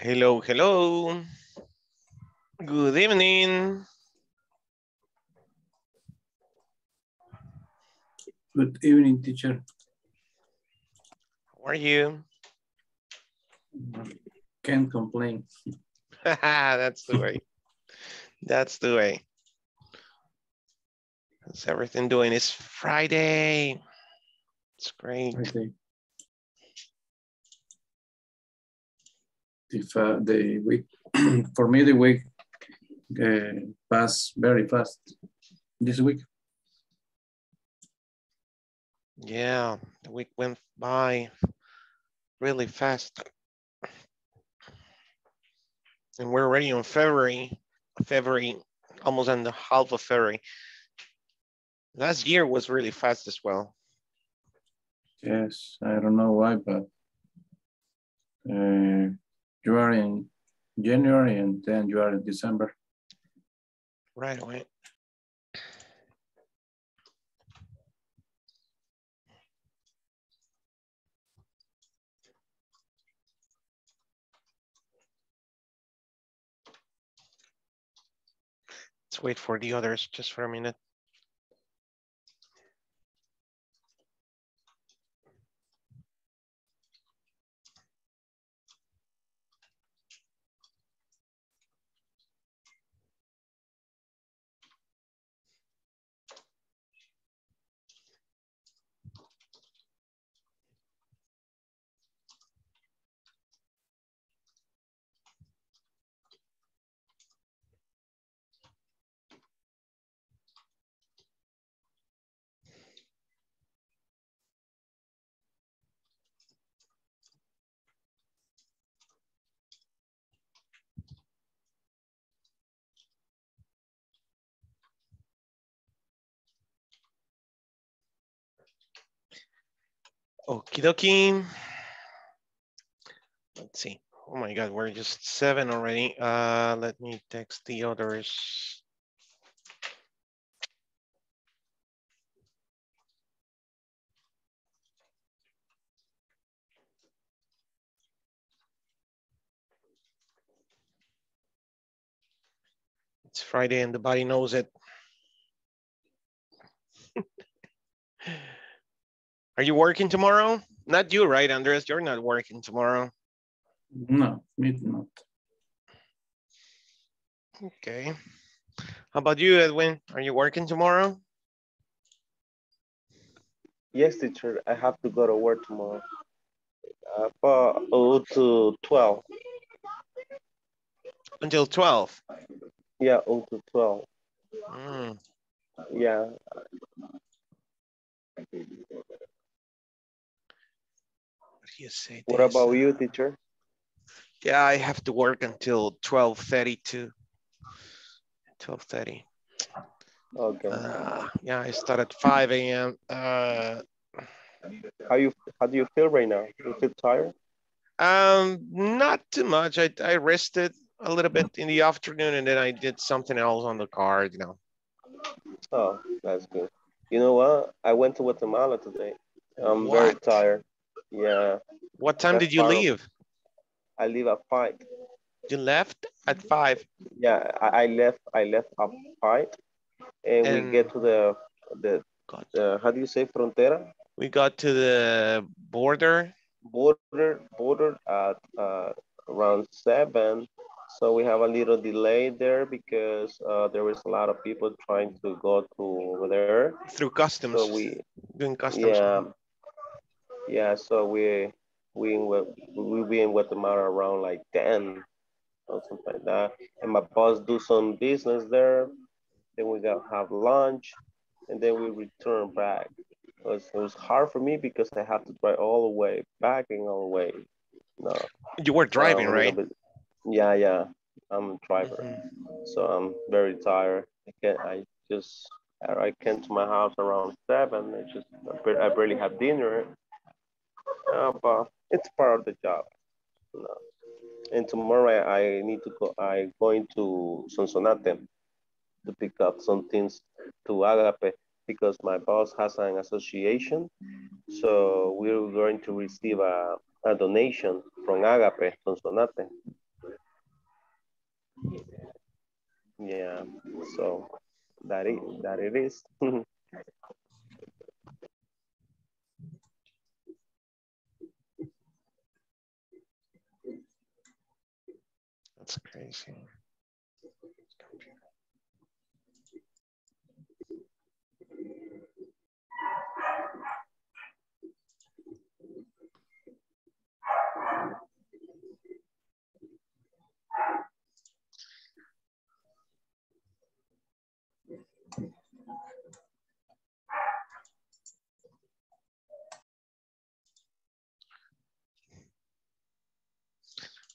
Hello, hello. Good evening. Good evening, teacher. How are you? Can't complain. That's the way. That's the way. How's everything doing? It's Friday. It's great. Friday. If the week, for me, the week passed very fast this week. Yeah, the week went by really fast. And we're already on February, almost on the half of February. Last year was really fast as well. Yes, I don't know why, but you are in January and then you are in December. Right away. Let's wait for the others just for a minute. Okie dokie. Let's see. Oh my God, we're just 7 already. Let me text the others. It's Friday and the body knows it. Are you working tomorrow? Not you, right, Andres? You're not working tomorrow. No, me not. Okay. How about you, Edwin? Are you working tomorrow? Yes, teacher. I have to go to work tomorrow. Until 12. Until 12? Yeah, until 12. Mm. Yeah. You say what this. About you, teacher? Yeah, I have to work until 12:32. 12:30. Okay. Yeah, I start at 5 a.m. How do you feel right now? You feel tired? Not too much. I rested a little bit in the afternoon, and then I did something else on the car. You know. Oh, that's good. You know what? I went to Guatemala today. I'm very tired. Yeah. What time did you leave? I leave at 5. You left at 5? Yeah, I left at 5, and we get to the how do you say frontera? We got to the border at around 7. So we have a little delay there because there was a lot of people trying to go to over there through customs. So we doing customs. Yeah. Yeah, so we be in Guatemala around like 10 or something like that. And my boss do some business there. Then we gotta have lunch, and then we return back. It was hard for me because I have to drive all the way back and all the way. No, you were driving, right? Yeah, I'm a driver, so I'm very tired. I came to my house around 7. I barely had dinner. But it's part of the job. No. And tomorrow I need to go. I'm going to Sonsonate to pick up some things to Agape because my boss has an association. So we're going to receive a donation from Agape Sonsonate. Yeah, so that it is. That's crazy.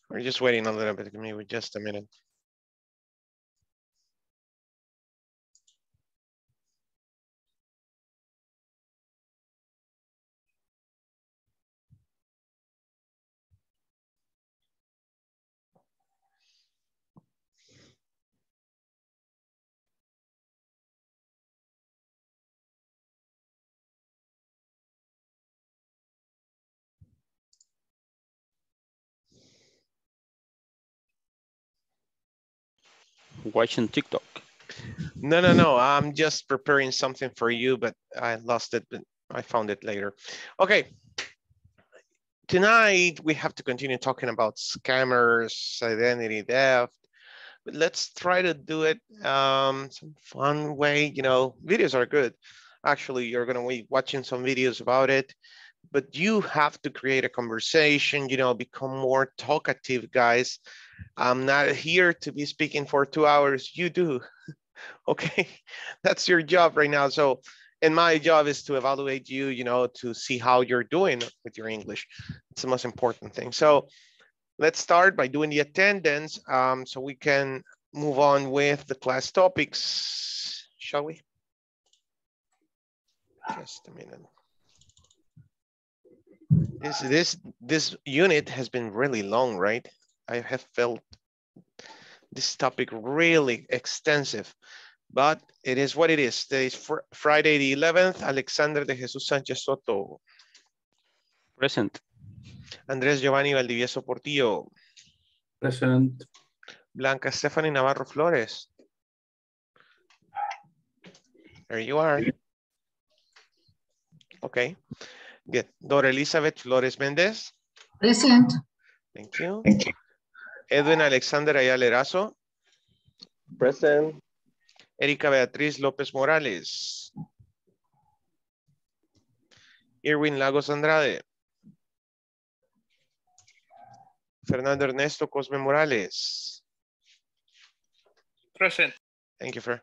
We're just waiting a little bit. Give me just a minute. Watching TikTok. No. I'm just preparing something for you, but I lost it, but I found it later. Okay. Tonight, we have to continue talking about scammers, identity theft, but let's try to do it some fun way. You know, videos are good. Actually, you're going to be watching some videos about it, but you have to create a conversation, you know, become more talkative, guys. I'm not here to be speaking for 2 hours. You do, okay? That's your job right now. So, and my job is to evaluate you, you know, to see how you're doing with your English. It's the most important thing. So let's start by doing the attendance so we can move on with the class topics, shall we? Just a minute. This unit has been really long, right? I have felt this topic really extensive, but it is what it is. Today is Friday the 11th. Alexander de Jesus Sanchez Soto. Present. Andrés Giovanni Valdivieso Portillo. Present. Blanca Stephanie Navarro Flores. There you are. Okay. Good. Dora Elizabeth Flores Mendez. Present. Thank you. Thank you. Edwin Alexander Ayala Erazo. Present. Erika Beatriz López Morales. Irwin Lagos Andrade. Fernando Ernesto Cosme Morales. Present. Thank you, Fer.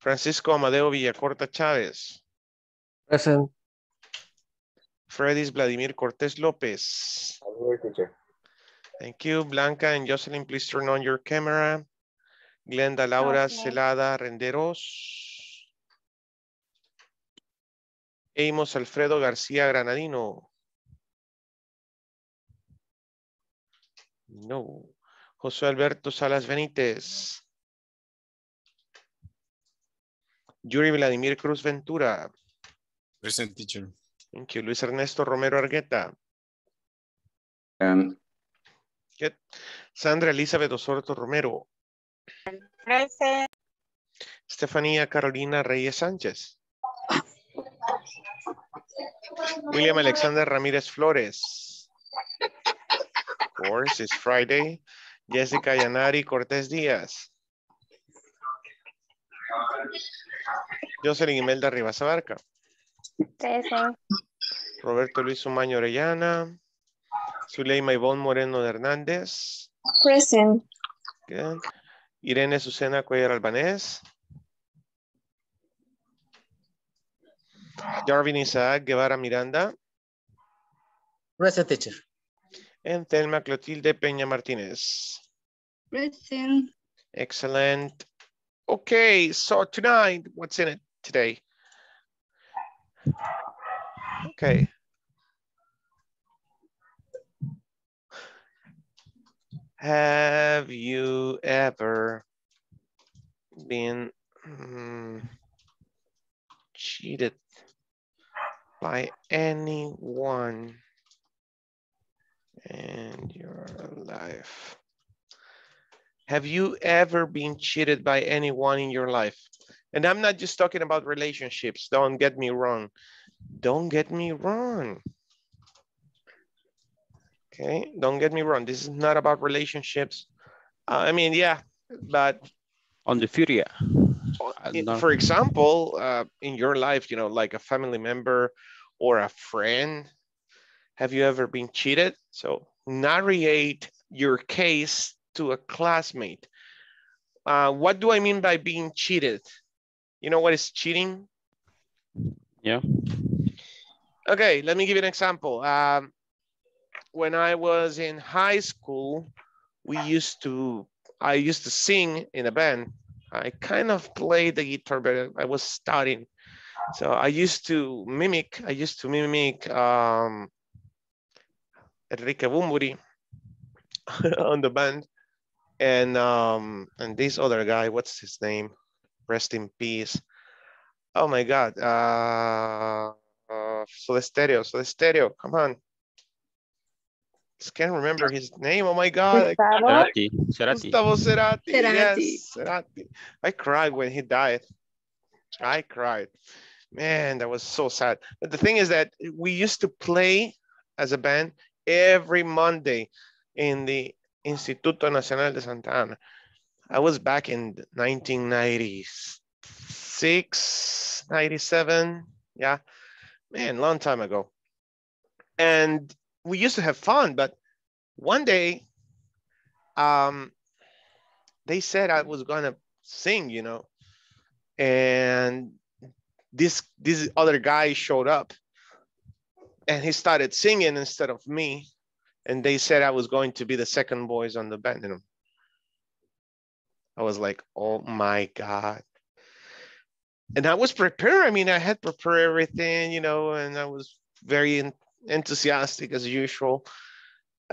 Francisco Amadeo Villacorta Chávez. Present. Fredis Vladimir Cortés López. Thank you, Blanca and Jocelyn, please turn on your camera. Glenda Laura Celada Renderos. Amos Alfredo García Granadino. No. José Alberto Salas Benítez. Yuri Vladimir Cruz Ventura. Present, teacher. Thank you. Luis Ernesto Romero Argueta. Good. Sandra Elizabeth Osorto Romero. Present. Estefanía Carolina Reyes Sánchez. William Alexander Ramírez Flores. Of course, it's Friday. Jessica Yanari Cortés Díaz. Jocelyn Imelda Rivas Abarca. Present. Roberto Luis Umaña Orellana. Zuleima Ivonne Moreno Hernández. Present. Good. Irene Susana Cuellar Albanés. Darwin Isaac Guevara Miranda. Present, teacher. And Thelma Clotilde Peña Martinez. Present. Excellent. Okay, so tonight, what's in it today? Okay. Have you ever been cheated by anyone in your life? Have you ever been cheated by anyone in your life? And I'm not just talking about relationships. Don't get me wrong. Don't get me wrong. Okay, don't get me wrong. This is not about relationships. I mean, yeah, but... On the future, yeah. For example, in your life, you know, like a family member or a friend, have you ever been cheated? So narrate your case to a classmate. What do I mean by being cheated? You know what is cheating? Yeah. Okay, let me give you an example. When I was in high school, I used to sing in a band. I kind of played the guitar, but I was studying. So I used to mimic Enrique Bunbury on the band, and this other guy, what's his name? Rest in peace. Oh my God. Soda Stereo, come on. Just can't remember his name. Oh my God. Gustavo Cerati. Yes, Cerati. I cried when he died. I cried. Man, that was so sad. But the thing is that we used to play as a band every Monday in the Instituto Nacional de Santa Ana. I was back in 1996, 97. Yeah, man, long time ago. And we used to have fun, but one day they said I was gonna sing, you know, and this other guy showed up and he started singing instead of me. And they said I was going to be the second voice on the band. You know? I was like, oh my God. And I was prepared. I mean, I had prepared everything, you know, and I was very enthusiastic as usual,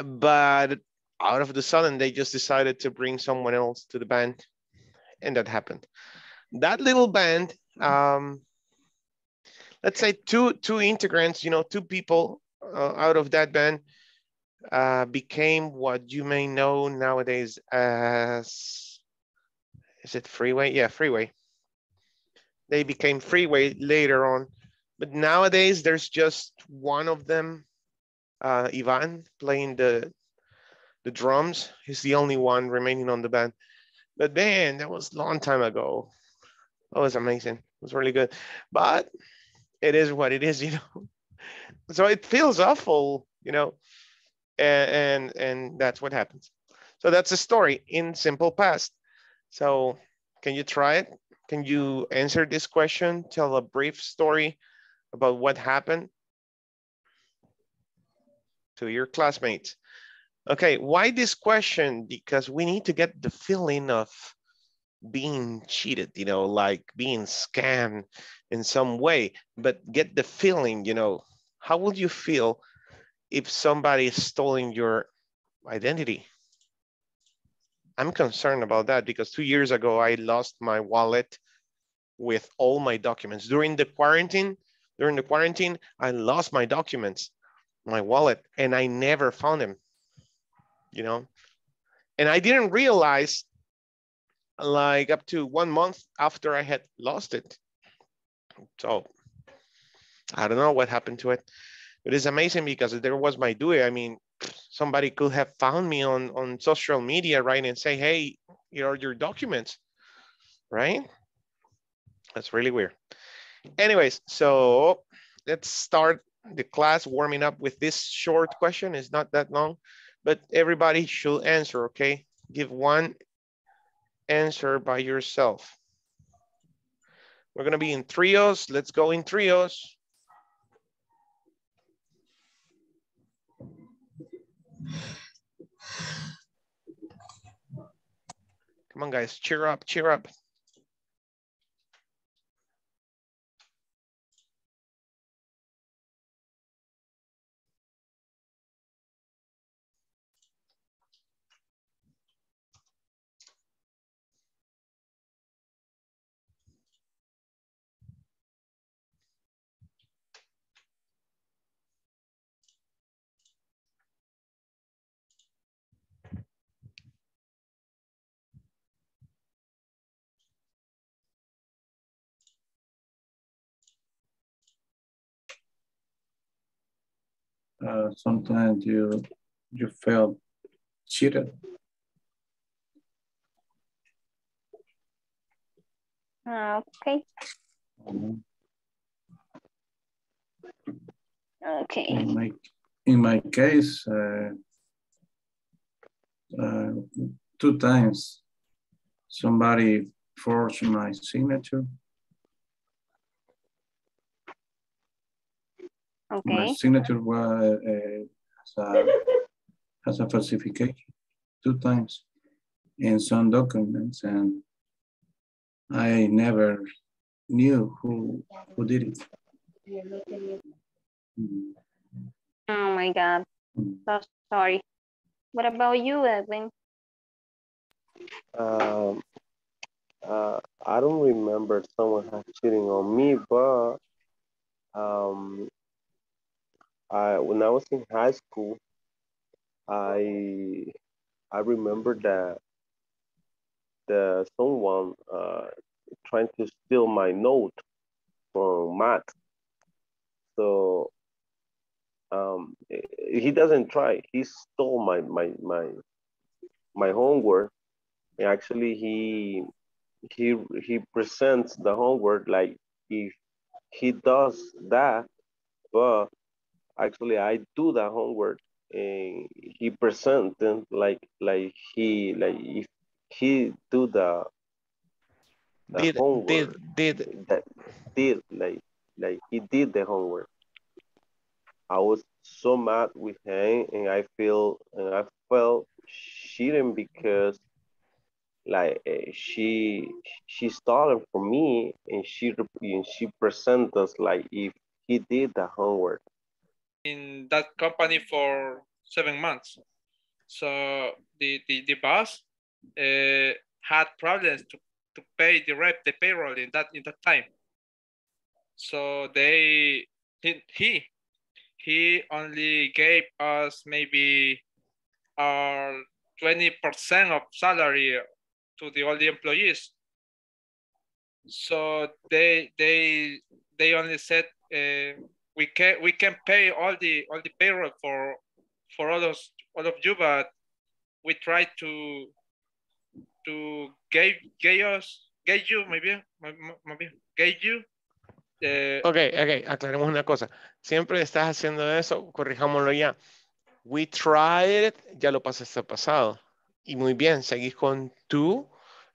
but out of the sudden they just decided to bring someone else to the band, and that happened. That little band, let's say two integrants, you know, two people out of that band became what you may know nowadays as, is it Freeway? Yeah, Freeway. They became Freeway later on. But nowadays, there's just one of them, Ivan, playing the drums. He's the only one remaining on the band. But man, that was a long time ago. That was amazing. It was really good. But it is what it is, you know. So it feels awful, you know, and that's what happens. So that's a story in simple past. So can you try it? Can you answer this question? Tell a brief story about what happened to your classmates. Okay, why this question? Because we need to get the feeling of being cheated, you know, like being scammed in some way, but get the feeling, you know, how would you feel if somebody is stealing your identity? I'm concerned about that because 2 years ago, I lost my wallet with all my documents. During the quarantine, I lost my documents, my wallet, and I never found them, you know? And I didn't realize, like, up to 1 month after I had lost it. So I don't know what happened to it. It is amazing because there was my DUI. I mean, somebody could have found me on social media, right? And say, hey, here are your documents, right? That's really weird. Anyways, so let's start the class warming up with this short question. It's not that long, but everybody should answer, okay? Give one answer by yourself. We're gonna be in trios. Let's go in trios. Come on, guys, cheer up, cheer up. sometimes you felt cheated? Okay. Okay. In my case, 2 times somebody forged my signature. Okay. My signature was has a falsification 2 times in some documents, and I never knew who did it. Oh my God! So sorry. What about you, Edwin? I don't remember someone cheating on me, but when I was in high school, I remember that someone trying to steal my note from math. So he doesn't try. He stole my homework. And actually, he presents the homework like if he does that, but actually I do that homework, and he presents them like if he do the homework. Like he did the homework. I was so mad with him, and I felt cheating because like she stole it from me, and she presented us like if he did the homework. In that company for 7 months, so the boss had problems to pay the payroll in that time. So he only gave us maybe 20% of salary to all the employees. So they only said we can pay all the payroll for all of you, but we try to give you. Ok, aclaremos una cosa. Siempre estás haciendo eso, corrijámoslo ya. We tried it, ya lo pasaste pasado. Y muy bien, seguís con to,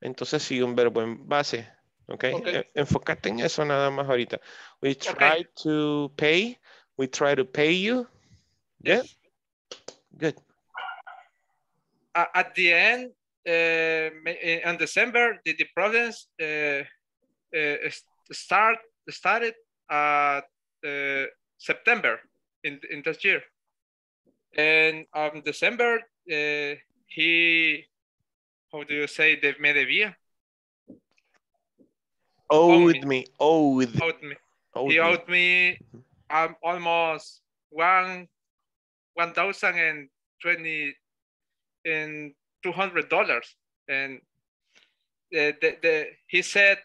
entonces sigue un verbo en base. Ok. Enfócate en eso nada más ahorita. We tried to pay, we try to pay you. Yeah? Good. At the end, in December, the problems started at September in this year, and on December he, how do you say, me debía? Owed me. He owed me almost 1,200 dollars, and he said.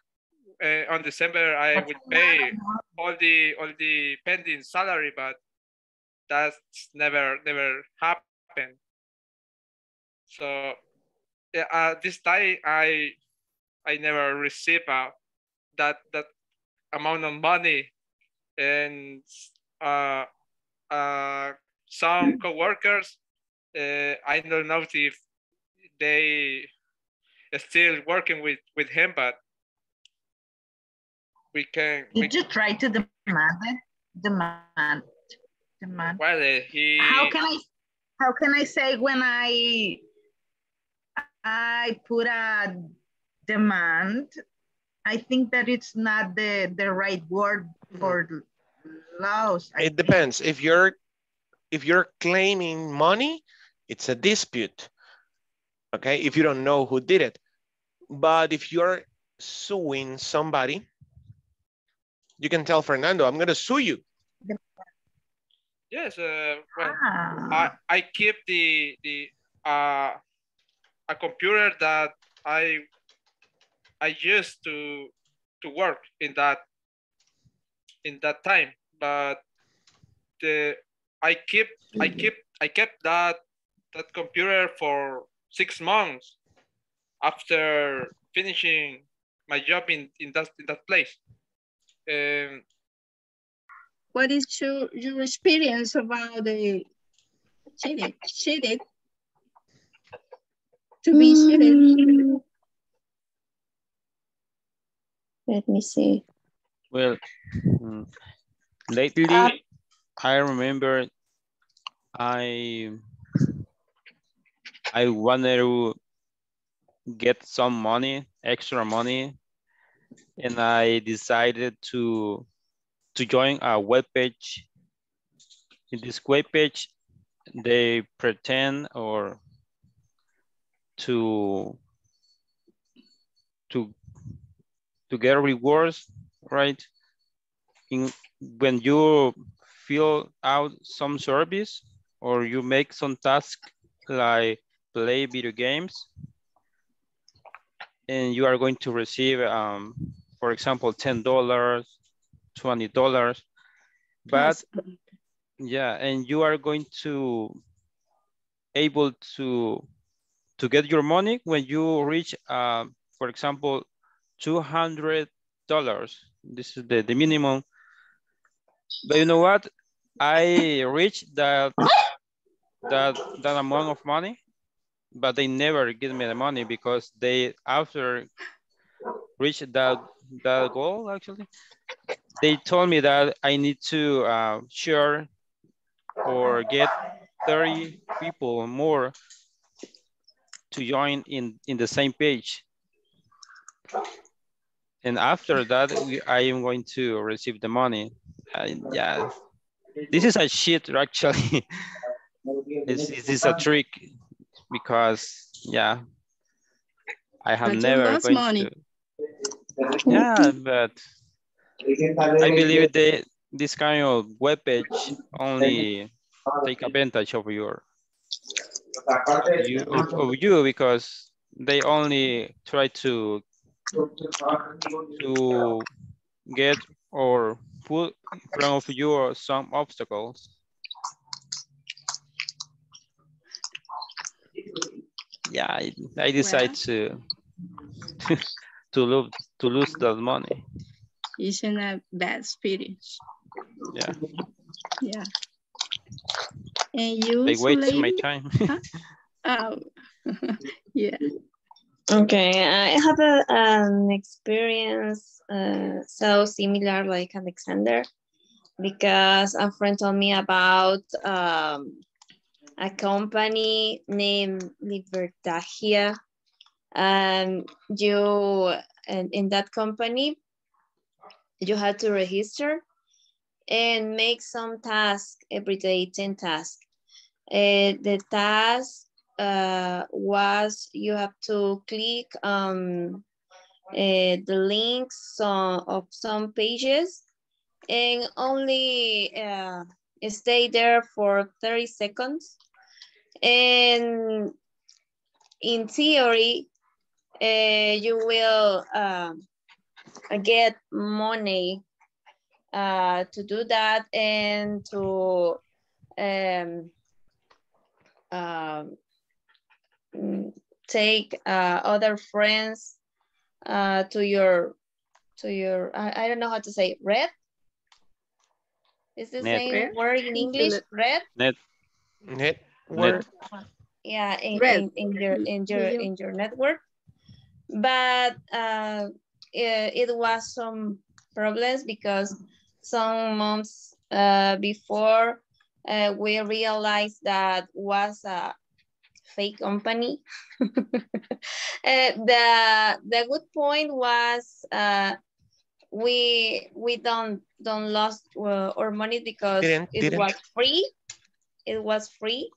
On December, I would pay all the pending salary, but that's never happened. So this time, I never received that amount of money, and some coworkers, I don't know if they are still working with him, but. Did you try to demand? Well, how can I say when I put a demand? I think that it's not the right word for laws. It depends. If you're claiming money, it's a dispute. Okay, if you don't know who did it. But if you're suing somebody, you can tell Fernando, I'm going to sue you. Yes, I keep the a computer that I used to work in that time, but I kept that computer for 6 months after finishing my job in that place. What is your experience about the cheated? To be cheated. Let me see. Well, lately I remember I wanted to get some money, extra money, and I decided to join a web page. In this web page, they pretend or to get rewards, right? When you fill out some service or you make some task like play video games, and you are going to receive, for example, $10, $20, but yeah, and you are going to able to get your money when you reach, for example, $200. This is the minimum. But you know what? I reached that amount of money, but they never give me the money because they, after reached that goal, actually, they told me that I need to share or get 30 people more to join in the same page. And after that, I am going to receive the money. Yeah, this is a cheat, actually. It's a trick because, yeah, I have never going money. To. Yeah, but I believe that this kind of webpage only take advantage of you because they only try to get or put in front of you some obstacles. Yeah, I decide to lose that money. Isn't a bad experience. Yeah. Yeah. And you. They waste my time. Yeah. Okay, I have an experience so similar like Alexander, because a friend told me about a company named Libertagia. In that company, you had to register and make some task every day, 10 tasks. The task was you have to click the links of some pages and only stay there for 30 seconds. And in theory, you will get money to do that and to take other friends to your I don't know how to say red. Is the net. Same red. Word in English? Red. Net. Word. Yeah, in your network. But it was some problems because some months before we realized that was a fake company. The good point was we don't lost our money because it was free. It was free,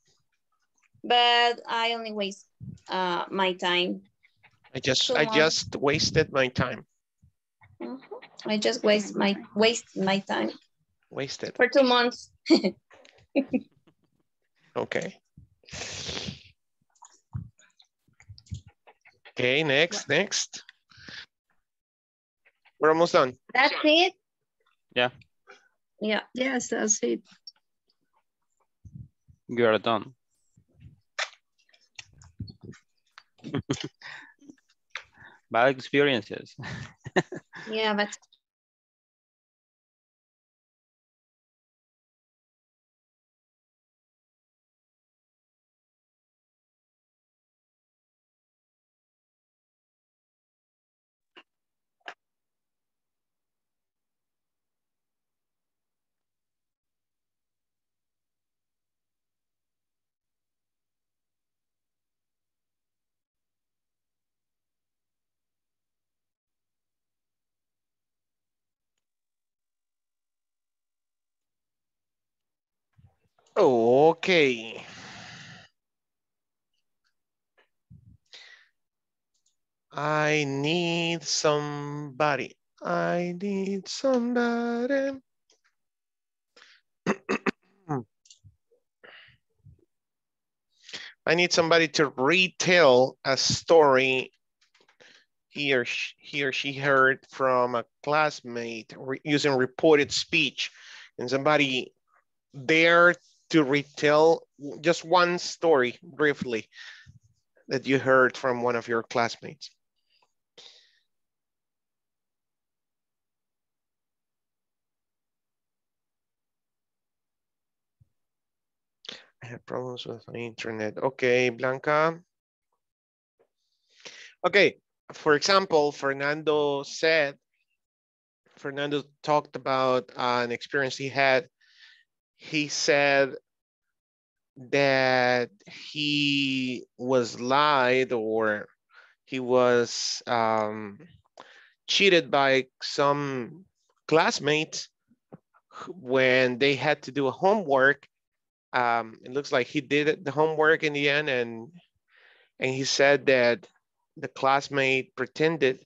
but I only waste my time. I just wasted my time. Mm-hmm. I just waste my time. Wasted for 2 months. Okay. Okay, next. We're almost done. That's it? Yeah. Yeah. Yes, that's it. You are done. Bad experiences. Yeah, but. Oh, okay. I need somebody. I need somebody. I need somebody to retell a story he or she heard from a classmate using reported speech, and somebody there to retell just one story briefly that you heard from one of your classmates. I have problems with my internet. Okay, Blanca. Okay, for example, Fernando talked about an experience he had. He said that he was lied or he was cheated by some classmates when they had to do a homework. It looks like he did the homework in the end, and he said that the classmate pretended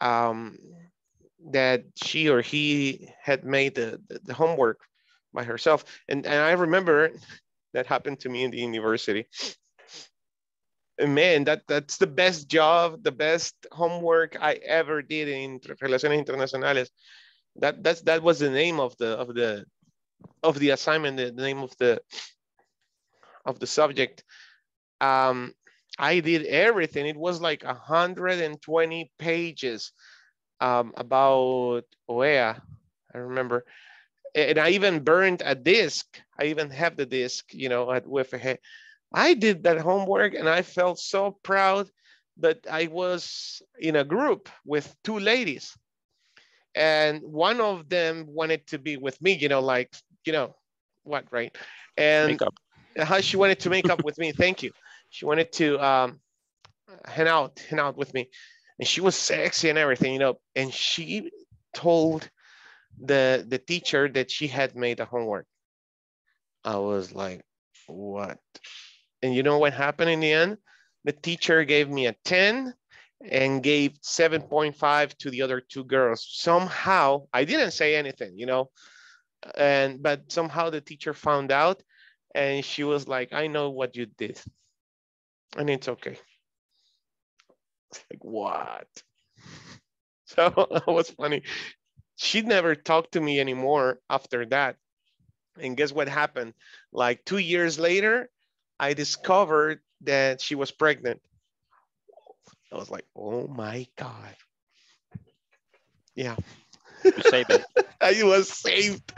that she or he had made the homework by herself. And I remember that happened to me in the university. And man, that's the best job, the best homework I ever did in Relaciones Internacionales. That was the name of the assignment, the name of the subject. I did everything. It was like 120 pages about OEA, I remember. And I even burned a disc. I even have the disc, you know, at WFH. I did that homework and I felt so proud, but I was in a group with two ladies. And one of them wanted to be with me, you know, like, you know, what, right? And how she wanted to make up with me. Thank you. She wanted to hang out with me. And she was sexy and everything, you know, and she told the teacher that she had made the homework. I was like, what? And you know what happened in the end? The teacher gave me a 10 and gave 7.5 to the other two girls. Somehow, I didn't say anything, you know, but somehow the teacher found out and she was like, I know what you did and it's okay. It's like, what? So that was funny. She never talked to me anymore after that. And guess what happened? Like 2 years later, I discovered that she was pregnant. I was like, oh my God. Yeah. You saved it. I was saved.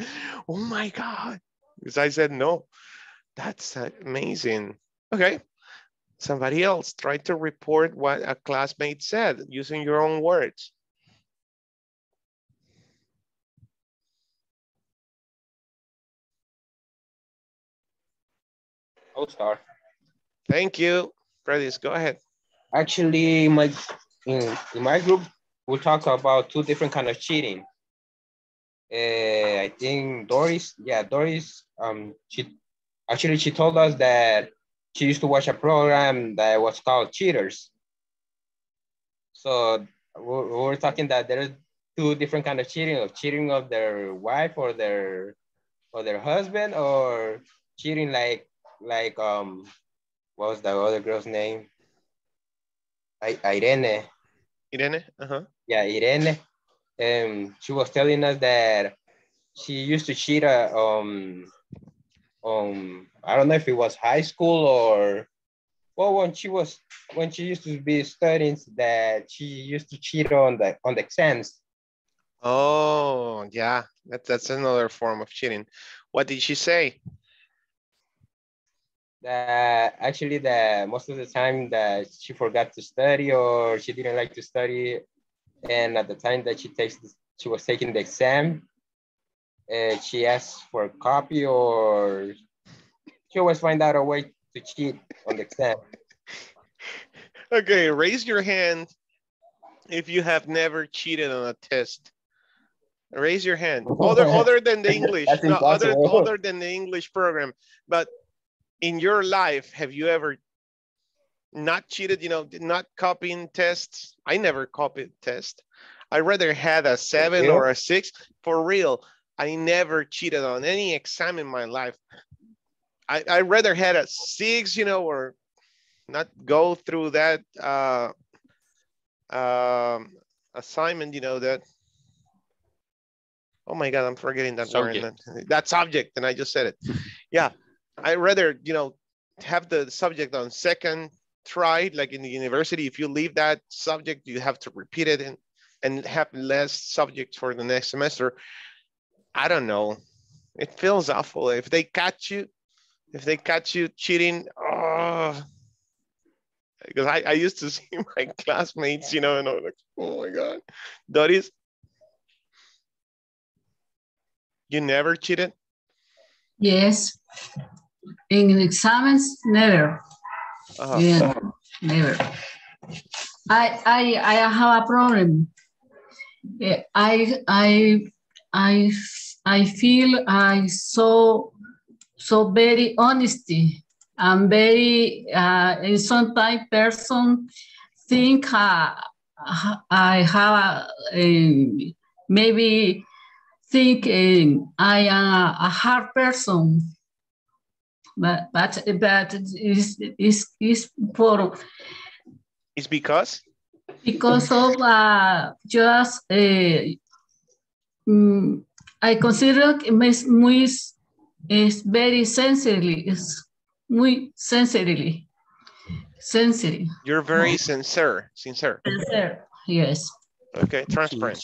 Oh my God. Because I said, no, that's amazing. Okay. Somebody else, try to report what a classmate said using your own words. Star. Thank you. Freddy's, go ahead. Actually, in my group, we talked about two different kinds of cheating. I think Doris, she told us that she used to watch a program that was called Cheaters. So we're talking that there are two different kinds of cheating, of their wife or their husband, or cheating like what was the other girl's name? Irene. Irene? Uh-huh. Yeah, Irene. She was telling us that she used to cheat I don't know if it was high school or, well, when she used to be studying, that she used to cheat on the exams. Oh, yeah, that's another form of cheating. What did she say? That actually, that most of the time that she forgot to study or she didn't like to study, and at the time that she was taking the exam, she asked for a copy, or she always find out a way to cheat on the exam. Okay, raise your hand if you have never cheated on a test. Raise your hand. Other than the English, no, other than the English program, but in your life, have you ever not cheated, you know, not copying tests? I never copied tests. I rather had a 7 or a 6. For real, I never cheated on any exam in my life. I rather had a 6, you know, or not go through that assignment, you know, that. Oh my God, I'm forgetting that subject. That subject, and I just said it. Yeah, I rather, you know, have the subject on second try, like in the university. If you leave that subject, you have to repeat it and have less subjects for the next semester. I don't know. It feels awful if they catch you. If they catch you cheating, oh, because I used to see my classmates, you know, and I was like, oh my God, Doris. You never cheated? Yes. In exams, never. Uh-huh. Yeah, never. I have a problem. I feel so very honesty and very sometimes person think I have maybe think I am a hard person, but is for it's because of just I consider it's very sensitive. You're very sincere. Yes. Okay, transparent.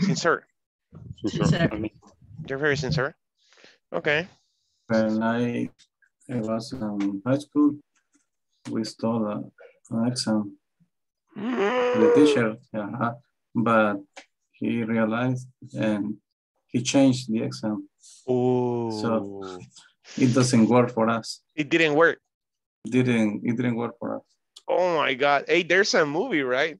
Sincere. You're very sincere. Okay. When I was in high school, we stole an exam. The teacher, yeah, but he realized and he changed the exam. Oh, so it doesn't work for us. It didn't work. It didn't work for us. Oh my God! Hey, there's a movie, right?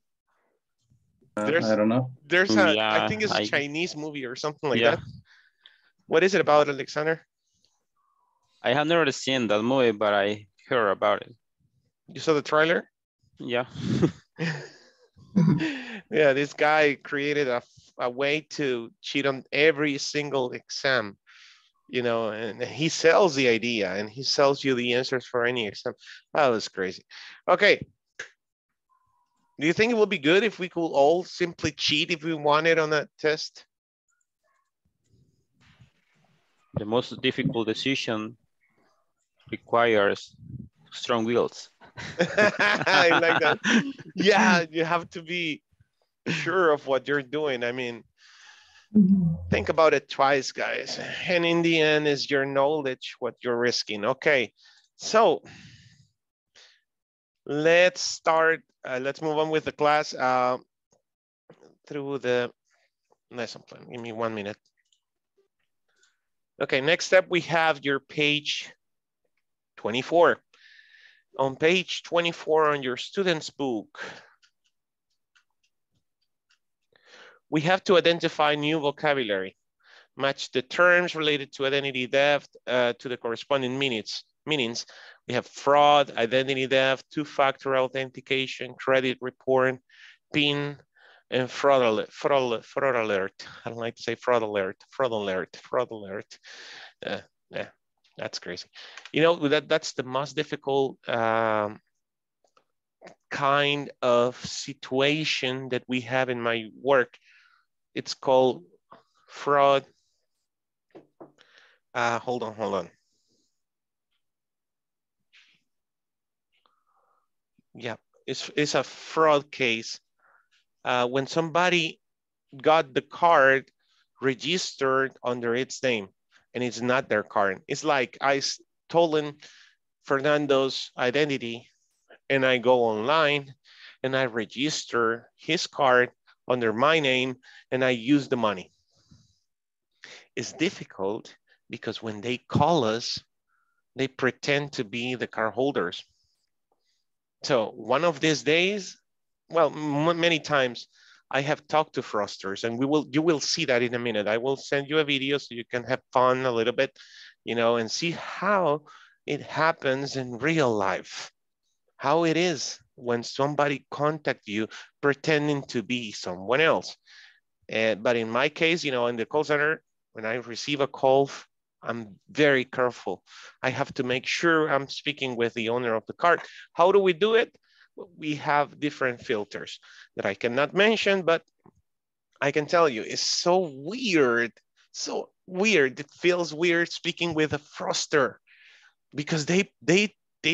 I don't know. There's a, yeah, I think it's a Chinese movie or something like that. What is it about, Alexander? I have never seen that movie, but I heard about it. You saw the trailer? Yeah. Yeah, this guy created a way to cheat on every single exam, you know, and he sells the idea and he sells you the answers for any exam. Oh, that's crazy. Okay. Do you think it would be good if we could all simply cheat if we wanted on that test? The most difficult decision requires strong wills. I like that. Yeah, you have to be sure of what you're doing. I mean, think about it twice, guys. And in the end, is your knowledge what you're risking. Okay, so let's start. Let's move on with the class through the lesson plan. Give me 1 minute. Okay, next step, we have your page 24. On page 24 on your student's book, we have to identify new vocabulary, match the terms related to identity theft to the corresponding meanings. We have fraud, identity theft, two-factor authentication, credit report, PIN, and fraud alert. I don't like to say fraud alert. Yeah. That's crazy. You know, that's the most difficult kind of situation that we have in my work. It's called fraud. Hold on. Yeah, it's a fraud case. When somebody got the card registered under its name and it's not their card. It's like I stolen Fernando's identity and I go online and I register his card under my name and I use the money. It's difficult because when they call us, they pretend to be the card holders. So one of these days, well, many times I have talked to fraudsters, and you will see that in a minute. I will send you a video so you can have fun a little bit, you know, and see how it happens in real life, how it is when somebody contacts you pretending to be someone else. But in my case, you know, in the call center, when I receive a call, I'm very careful. I have to make sure I'm speaking with the owner of the card. How do we do it? We have different filters that I cannot mention, but I can tell you it's so weird, so weird. It feels weird speaking with a fraudster because they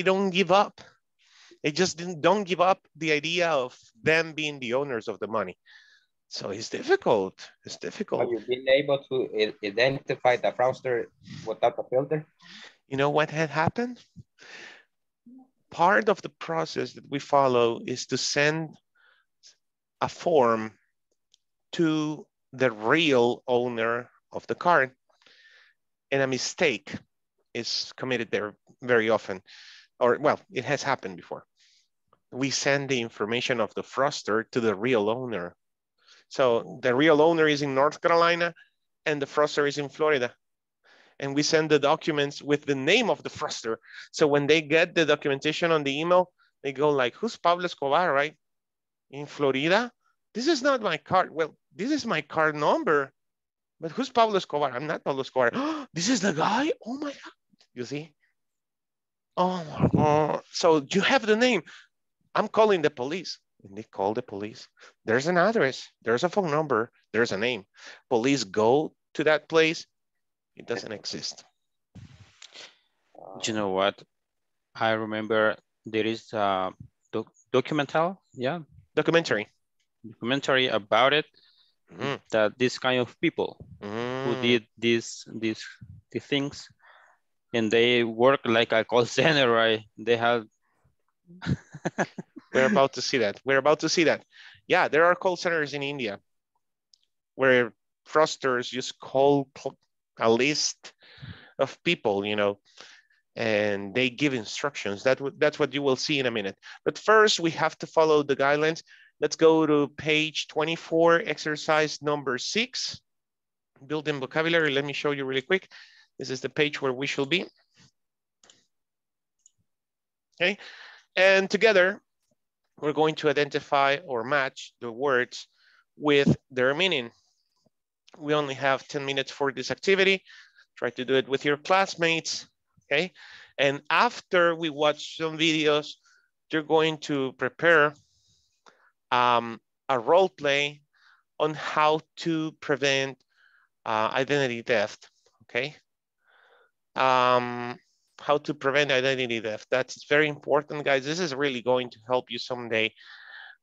don't give up. They just don't give up the idea of them being the owners of the money. So it's difficult. It's difficult. Have you been able to identify the fraudster without the filter? You know what had happened? Part of the process that we follow is to send a form to the real owner of the card. And a mistake is committed there very often. Or, well, it has happened before. We send the information of the fraudster to the real owner. So the real owner is in North Carolina and the fraudster is in Florida. And we send the documents with the name of the fraudster. So when they get the documentation on the email, they go like, who's Pablo Escobar, right? In Florida? This is not my card. Well, this is my card number, but who's Pablo Escobar? I'm not Pablo Escobar. Oh, this is the guy? Oh my God. You see? Oh my God. So you have the name. I'm calling the police. And they call the police. There's an address, there's a phone number, there's a name. Police go to that place, it doesn't exist. You know what? I remember there is a documentary about it, that this kind of people who did these things, and they work like a call center, right? They have... We're about to see that. We're about to see that. Yeah, there are call centers in India where fraudsters just call a list of people, you know, and they give instructions. That's what you will see in a minute. But first, we have to follow the guidelines. Let's go to page 24, exercise number 6, building vocabulary. Let me show you really quick. This is the page where we shall be. Okay, and together, we're going to identify or match the words with their meaning. We only have 10 minutes for this activity. Try to do it with your classmates, okay? And after we watch some videos, you're going to prepare a role play on how to prevent identity theft, okay? How to prevent identity theft. That's very important, guys. This is really going to help you someday,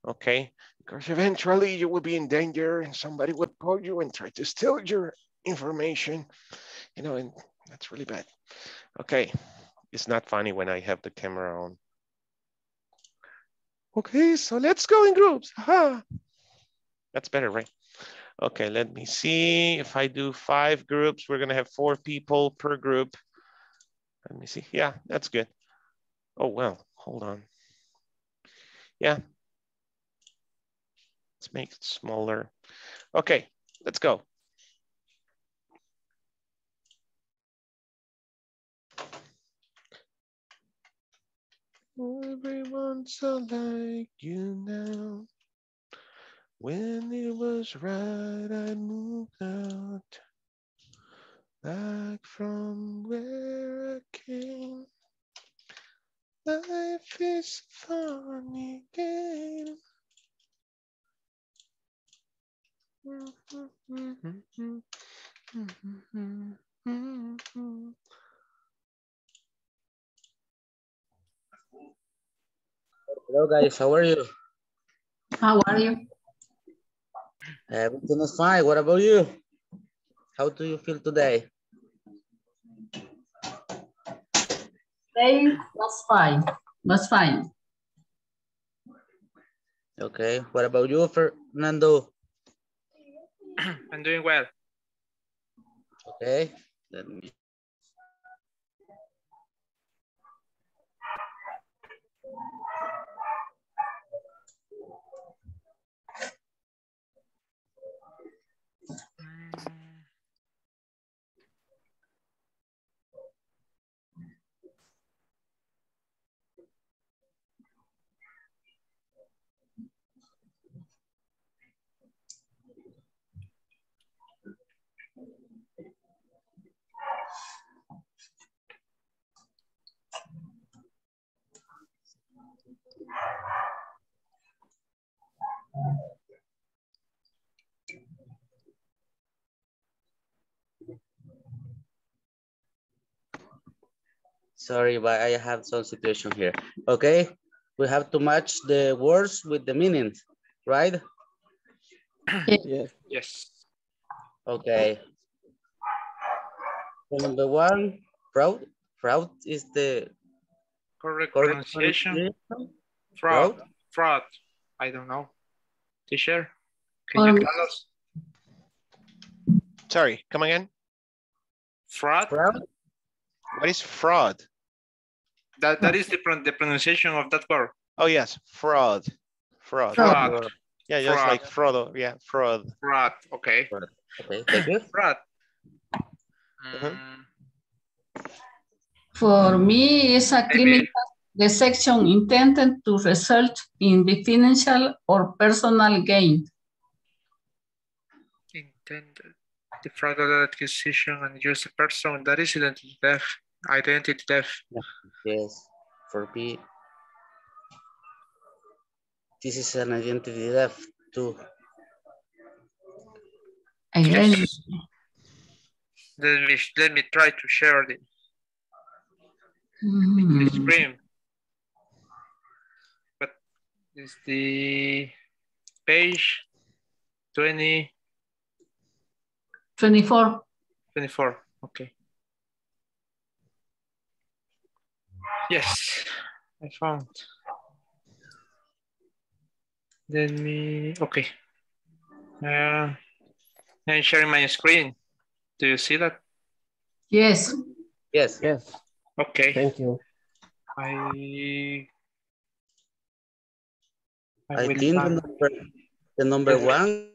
okay? Because eventually you will be in danger and somebody will call you and try to steal your information, you know, and that's really bad. Okay, it's not funny when I have the camera on. Okay, so let's go in groups. Aha. That's better, right? Okay, let me see. If I do 5 groups, we're gonna have 4 people per group. Let me see. Yeah, that's good. Oh, well, hold on. Yeah. Let's make it smaller. Okay, let's go. Everyone's like you now. When it was right, I moved out. Back from where I came, life is a funny game. Hello guys, how are you? How are you? Everything is fine. What about you? How do you feel today? Today was fine. Was fine. Okay. What about you, Fernando? I'm doing well. Okay. Let me. Sorry, but I have some situation here. Okay, we have to match the words with the meanings, right? Yes. Yes. Okay. Number one, proud. Proud is the correct pronunciation. Fraud. Fraud. I don't know. Teacher, can you tell us? Sorry, come again. Fraud? Fraud? What is fraud? That is the pronunciation of that word. Oh yes, fraud. Fraud. Fraud. Yeah, just fraud. Like fraud. Yeah, fraud. Fraud. Okay. Fraud. Okay. Thank you. Fraud. For me, it's a criminal. The section intended to result in the financial or personal gain. Intended the fraudulent acquisition and use a person that is identity theft. Yes, for me, this is an identity theft too. Identity. Yes. Let me try to share the screen. Is the page 20? 24. 24, okay. Yes, I found. Let me, okay. I'm sharing my screen. Do you see that? Yes. Yes. Yes. Okay. Thank you. I think the number one.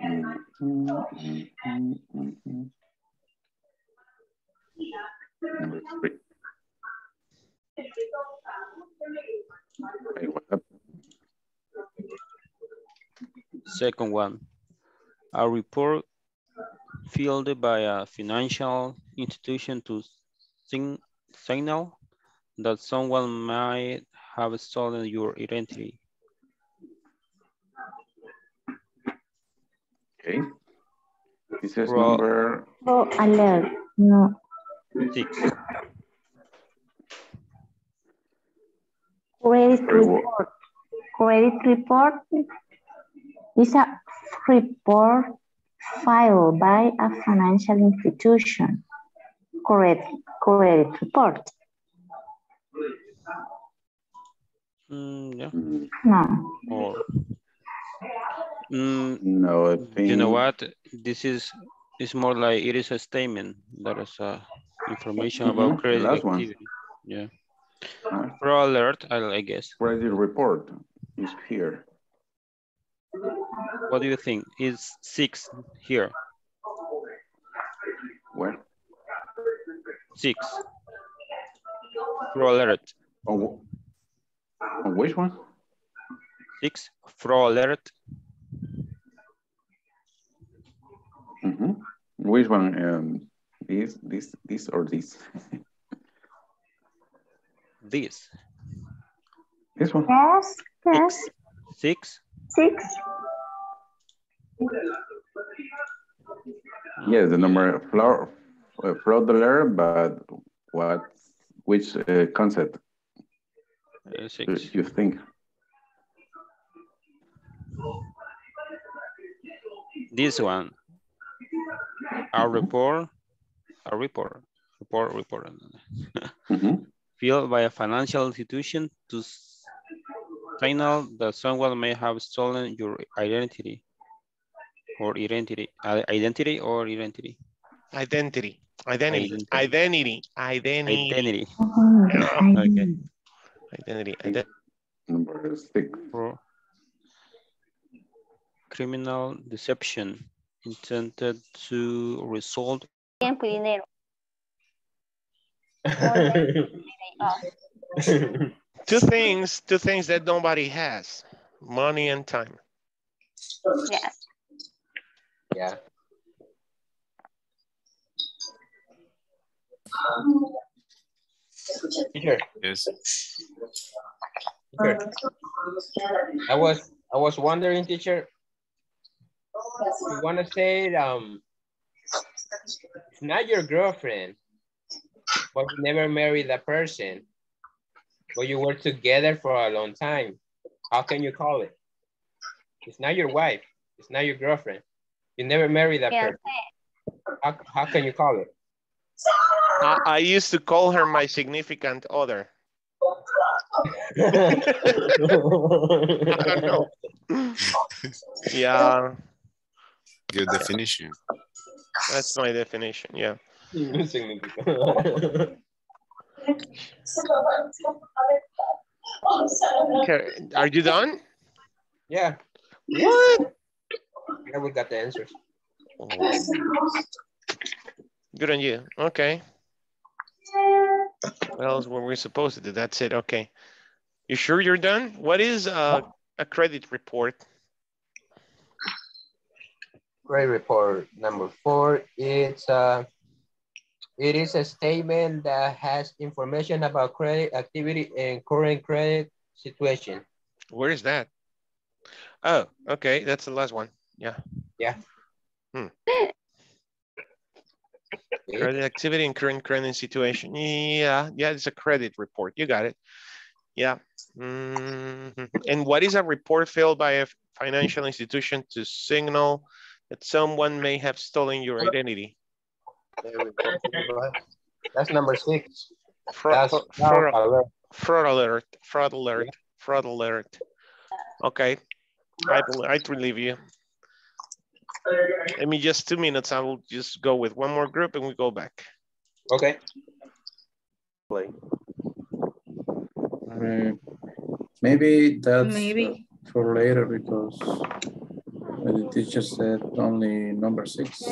Number three. Second one, a report fielded by a financial institution to signal that someone might have stolen your identity. Okay. This is number... Oh, alert. No. 6. Credit report is a report filed by a financial institution. Credit report. Yeah. No. Or, no, I think... You know what? This is more like it is a statement. There is information about credit activity. One. Yeah. Fraud alert, I guess. Credit report is here. What do you think? Is 6 here? Where? 6. Fraud alert. Oh. Which one? 6, fraud alert. Mm-hmm. Which one? This or this? This. This one? Yes, yes. 6? 6. Yes, the number fraud alert, but what? Which concept? Six. You think? This one. A report. A report. Report. Report. Filed by a financial institution to signal that someone may have stolen your identity or identity. Identity or identity. Identity. Identity. Identity. Identity. Identity. Okay. Identity. Number six. Criminal deception intended to result. Tiempo y dinero. Two things that nobody has: money and time. Yes. Yeah. Here. Yes. Here. I was wondering, teacher. You want to say it's not your girlfriend, but you never married that person, but you were together for a long time. How can you call it? It's not your wife. It's not your girlfriend. You never married that person. How can you call it? I used to call her my significant other. I don't know. Yeah. Your definition. That's my definition, yeah. Okay. Are you done? Yeah. What? Yeah, we got the answers. Oh. Good on you. Okay. What else were we supposed to do? That's it. Okay. You sure you're done? What is a credit report? Credit report number 4. It is a statement that has information about credit activity and current credit situation. Where is that? Oh, okay. That's the last one. Yeah. Yeah. Hmm. Credit activity and current credit situation. Yeah, yeah, it's a credit report. You got it. Yeah. Mm-hmm. And what is a report filed by a financial institution to signal that someone may have stolen your identity? That's number 6. Fraud alert. Okay, I relieve you. Let me just 2 minutes. I will just go with one more group and we go back. Okay. Play. Maybe that's for later because the teacher said only number 6.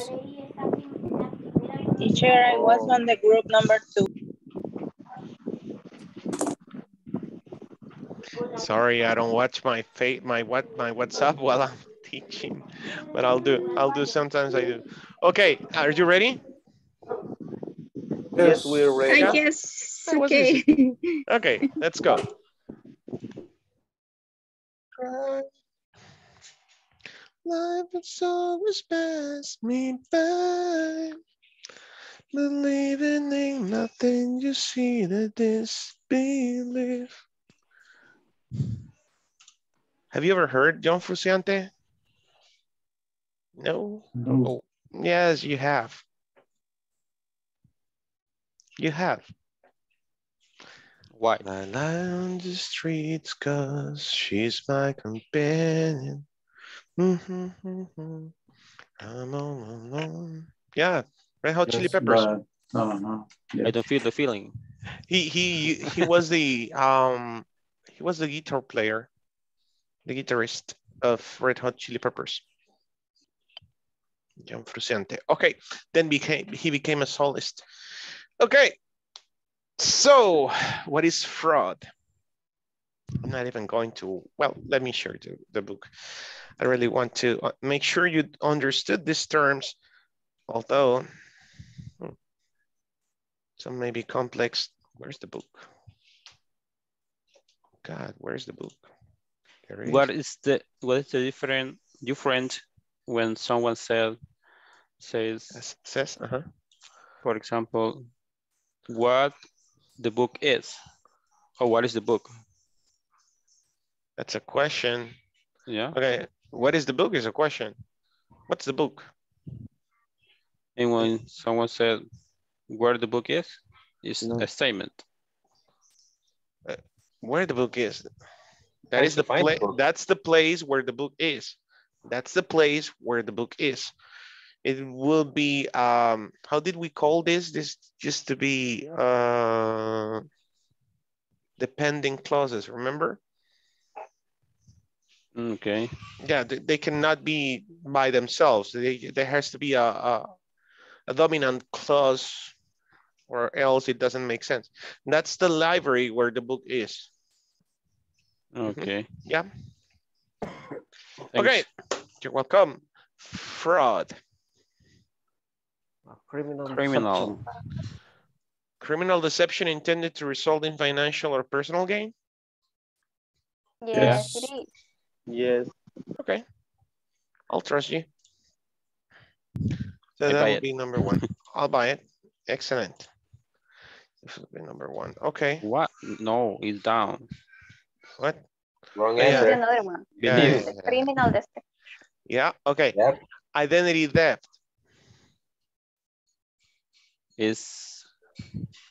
Teacher, I was on the group number 2. Sorry, I don't watch my WhatsApp while I'm teaching, but I'll do sometimes I do. Okay, are you ready? Yes, we're ready. I guess. Okay. Okay, let's go. Life has always passed me by, believing in nothing you see that disbelief. Have you ever heard John Frusciante? No? No. Oh, yes, you have. You have. Why? I lie on the streets because she's my companion. Mm-hmm, mm-hmm. I'm all alone. Yeah, Red Hot Chili Peppers. No. Yeah. I don't feel the feeling. He was the he was the guitar player, the guitarist of Red Hot Chili Peppers. John Frusciante. Okay, then he became a soloist. Okay, so what is fraud? I'm not even going to, well, let me share the book. I really want to make sure you understood these terms, although some may be complex. Where's the book? God, where's the book? What is the different when someone says for example, what the book is, or what is the book? That's a question. Yeah. Okay. What is the book is a question. What's the book? And when someone said where the book is, it's a statement. Where the book is. That is the place. That's the place where the book is. That's the place where the book is. It will be, how did we call this? This just to be depending clauses, remember? Okay. Yeah, they cannot be by themselves. There has to be a dominant clause or else it doesn't make sense. That's the library where the book is. Okay. Mm-hmm. Yeah. Thanks. Okay. You're welcome. Fraud. Criminal deception. Criminal deception intended to result in financial or personal gain? Yes, it is. Yes. Okay. I'll trust you. So that would be number one. I'll buy it. Excellent. This would be number one. Okay. What? No, it's down. What? Wrong answer. Yeah. Another one. Yeah. Criminal deception. Yeah. Okay. Yep. Identity theft. Is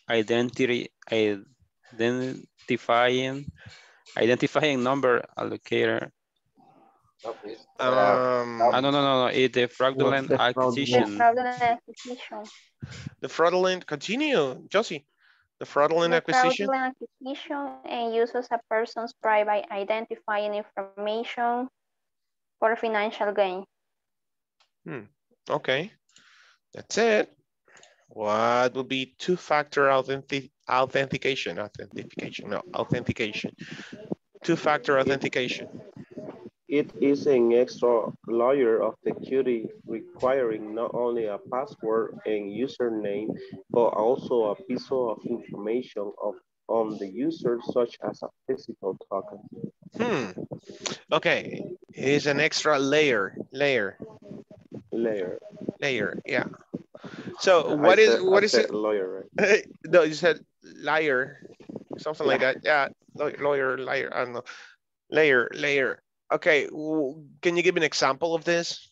identifying number allocator. Okay. No. It's the fraudulent acquisition. The fraudulent continue, Josie. The fraudulent acquisition. Fraudulent acquisition and uses a person's private identifying information for financial gain. Hmm. Okay, that's it. What would be two-factor authentication? Authentication. Two-factor authentication. It is an extra layer of security requiring not only a password and username, but also a piece of information on the user, such as a physical token. Hmm. Okay. It is an extra layer. Yeah. So what is it? Lawyer, right? No, you said liar, something like that. Yeah, lawyer. I don't know. Layer. Okay, can you give an example of this?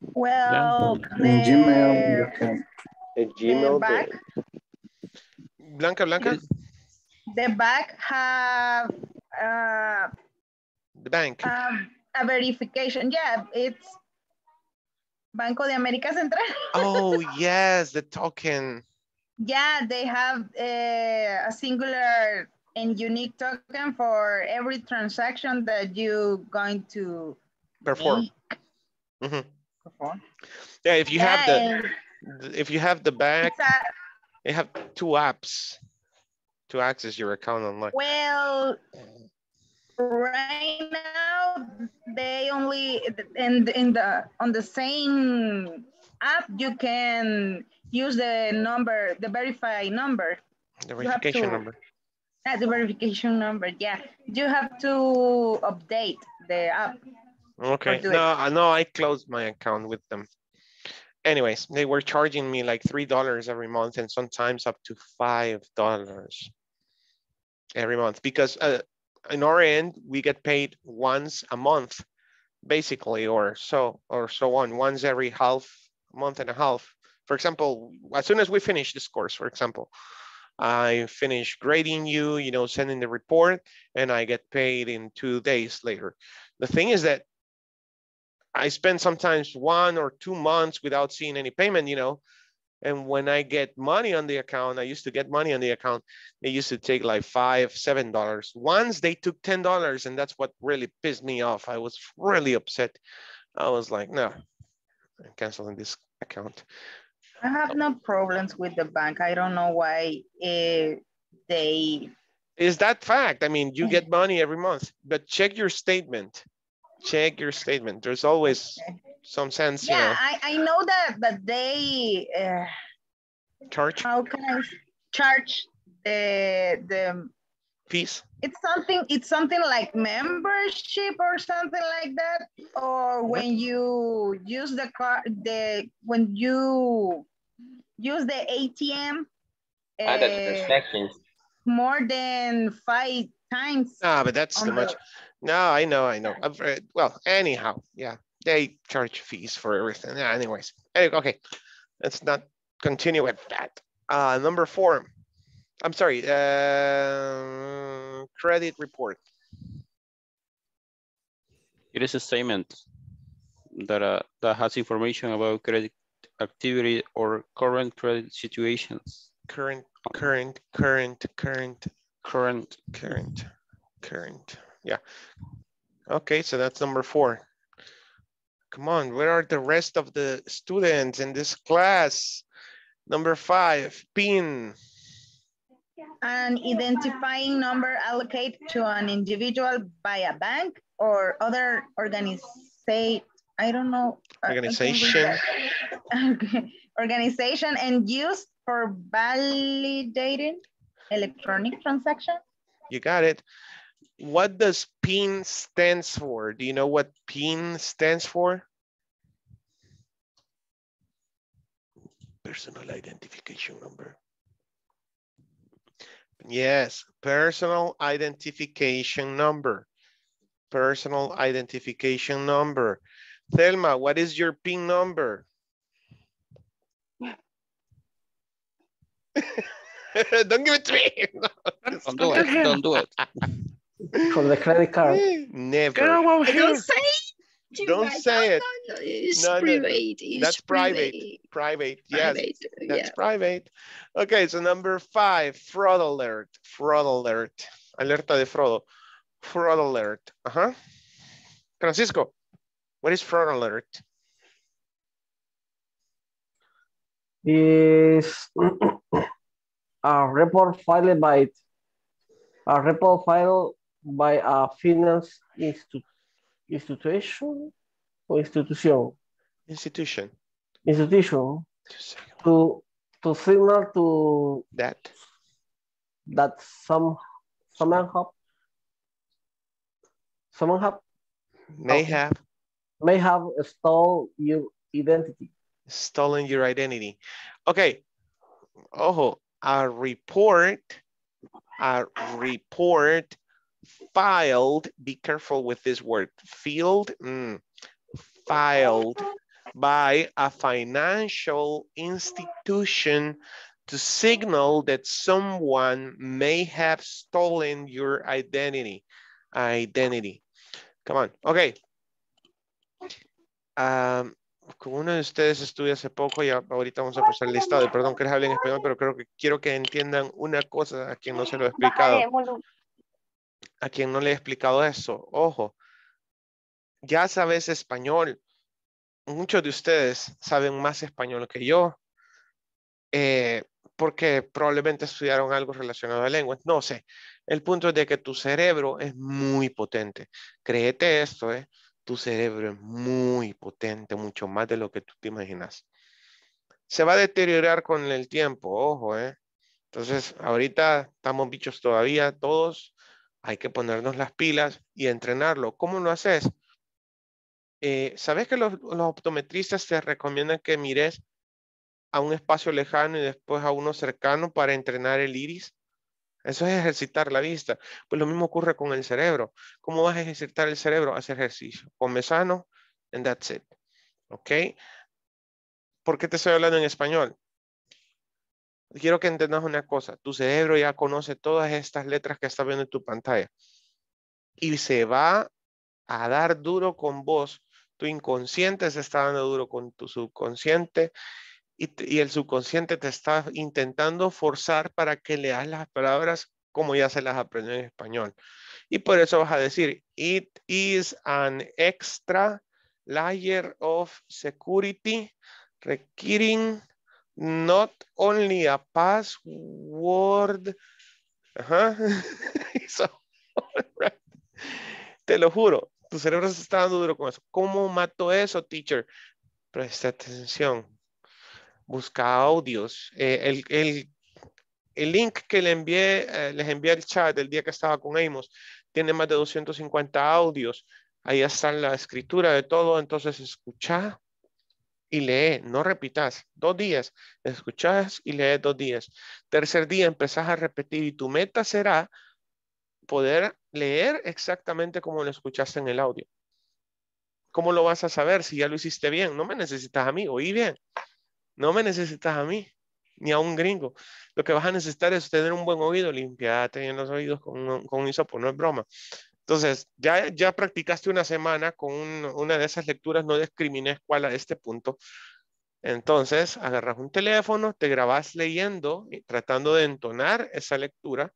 Well, in Gmail, the back. Blanca. The back have the bank. A verification. Yeah, it's. Banco de America Central. Oh, yes, the token. Yeah, they have a singular and unique token for every transaction that you're going to perform. Mm-hmm. Yeah, if you have the bank, you have two apps to access your account online. Well, right now they only on the same app you can use the verification number. Yeah, you have to update the app. Okay. No, I closed my account with them. Anyways, they were charging me like $3 every month and sometimes up to $5 every month because in our end, we get paid once a month, basically, or so on, once every month and a half. For example, as soon as we finish this course, for example, I finish grading you, sending the report, and I get paid in 2 days later. The thing is that I spend sometimes 1 or 2 months without seeing any payment, and when I get money on the account, they used to take like $5, $7. Once they took $10, and that's what really pissed me off. I was really upset. I was like, no, I'm canceling this account. I have no problems with the bank. I don't know why they... Is that fact? I mean, you get money every month, but check your statement. There's always... Okay. Some sense, yeah. I know that, but they charge. How can I charge the fees? It's something like membership or something like that, or when you use the card, when you use the ATM. Transactions. More than five times. No, but that's too much. No, I know. Well, anyhow, yeah, they charge fees for everything. Yeah, anyways, okay, let's not continue with that. Number four, I'm sorry, credit report. It is a statement that that has information about credit activity or current credit situations. Current. Yeah. Okay, so that's number four. Come on, where are the rest of the students in this class? Number five, PIN. An identifying number allocated to an individual by a bank or other organization. I don't know. Organization. Okay. Organization and used for validating electronic transactions. You got it. What does PIN stands for? Do you know what PIN stands for? Personal identification number. Yes, personal identification number. Personal identification number. Thelma, what is your PIN number? Don't give it to me. No, don't do it. Don't do it. From the credit card. Never. Girl, don't say it. It's no, private. No. It's that's private. Private. Yes. Private. That's private. Okay. So number five, fraud alert. Fraud alert. Alerta de fraudo. Fraud alert. Uh-huh. Francisco, what is fraud alert? Is a report filed by a finance institution or institution. Institution. To signal to that someone may have stolen your identity. Stolen your identity. Okay. Oh, a report filed. Be careful with this word. Filed by a financial institution to signal that someone may have stolen your identity. Come on. Okay. Como uno de ustedes estudia hace poco y ahorita vamos a pasar el listado, y perdón que les hable en español, pero creo que quiero que entiendan una cosa a quien no se lo he explicado. A quien no le he explicado eso, ojo. Ya sabes español. Muchos de ustedes saben más español que yo. Porque probablemente estudiaron algo relacionado a lenguas. No sé. El punto es de que tu cerebro es muy potente. Créete esto, ¿eh? Tu cerebro es muy potente, mucho más de lo que tú te imaginas. Se va a deteriorar con el tiempo, ojo, ¿eh? Entonces, ahorita estamos bichos todavía, todos. Hay que ponernos las pilas y entrenarlo. ¿Cómo lo haces? ¿Sabes que los optometristas te recomiendan que mires a un espacio lejano y después a uno cercano para entrenar el iris? Eso es ejercitar la vista. Pues lo mismo ocurre con el cerebro. ¿Cómo vas a ejercitar el cerebro? Hacer ejercicio. Come sano, and that's it. ¿Ok? ¿Por qué te estoy hablando en español? Quiero que entiendas una cosa. Tu cerebro ya conoce todas estas letras que estás viendo en tu pantalla. Y se va a dar duro con vos. Tu inconsciente se está dando duro con tu subconsciente. Y el subconsciente te está intentando forzar para que leas las palabras como ya se las aprendió en español. Y por eso vas a decir, it is an extra layer of security requiring not only a password. Ajá. So, right. Te lo juro, tu cerebro se está dando duro con eso. ¿Cómo mato eso, teacher? Presta atención. Busca audios. El link que les envié al chat el día que estaba con Amos tiene más de 250 audios. Ahí está la escritura de todo. Entonces escucha y lee. No repitas. 2 días. Escuchas y lees 2 días. Tercer día empezás a repetir y tu meta será poder leer exactamente como lo escuchaste en el audio. ¿Cómo lo vas a saber si ya lo hiciste bien? No me necesitas a mí, oí bien. No me necesitas a mí, ni a un gringo. Lo que vas a necesitar es tener un buen oído, limpiate en los oídos con un hisopo, no es broma. Entonces, ya practicaste una semana con una de esas lecturas, no discrimines cuál a este punto. Entonces, agarras un teléfono, te grabas leyendo, tratando de entonar esa lectura,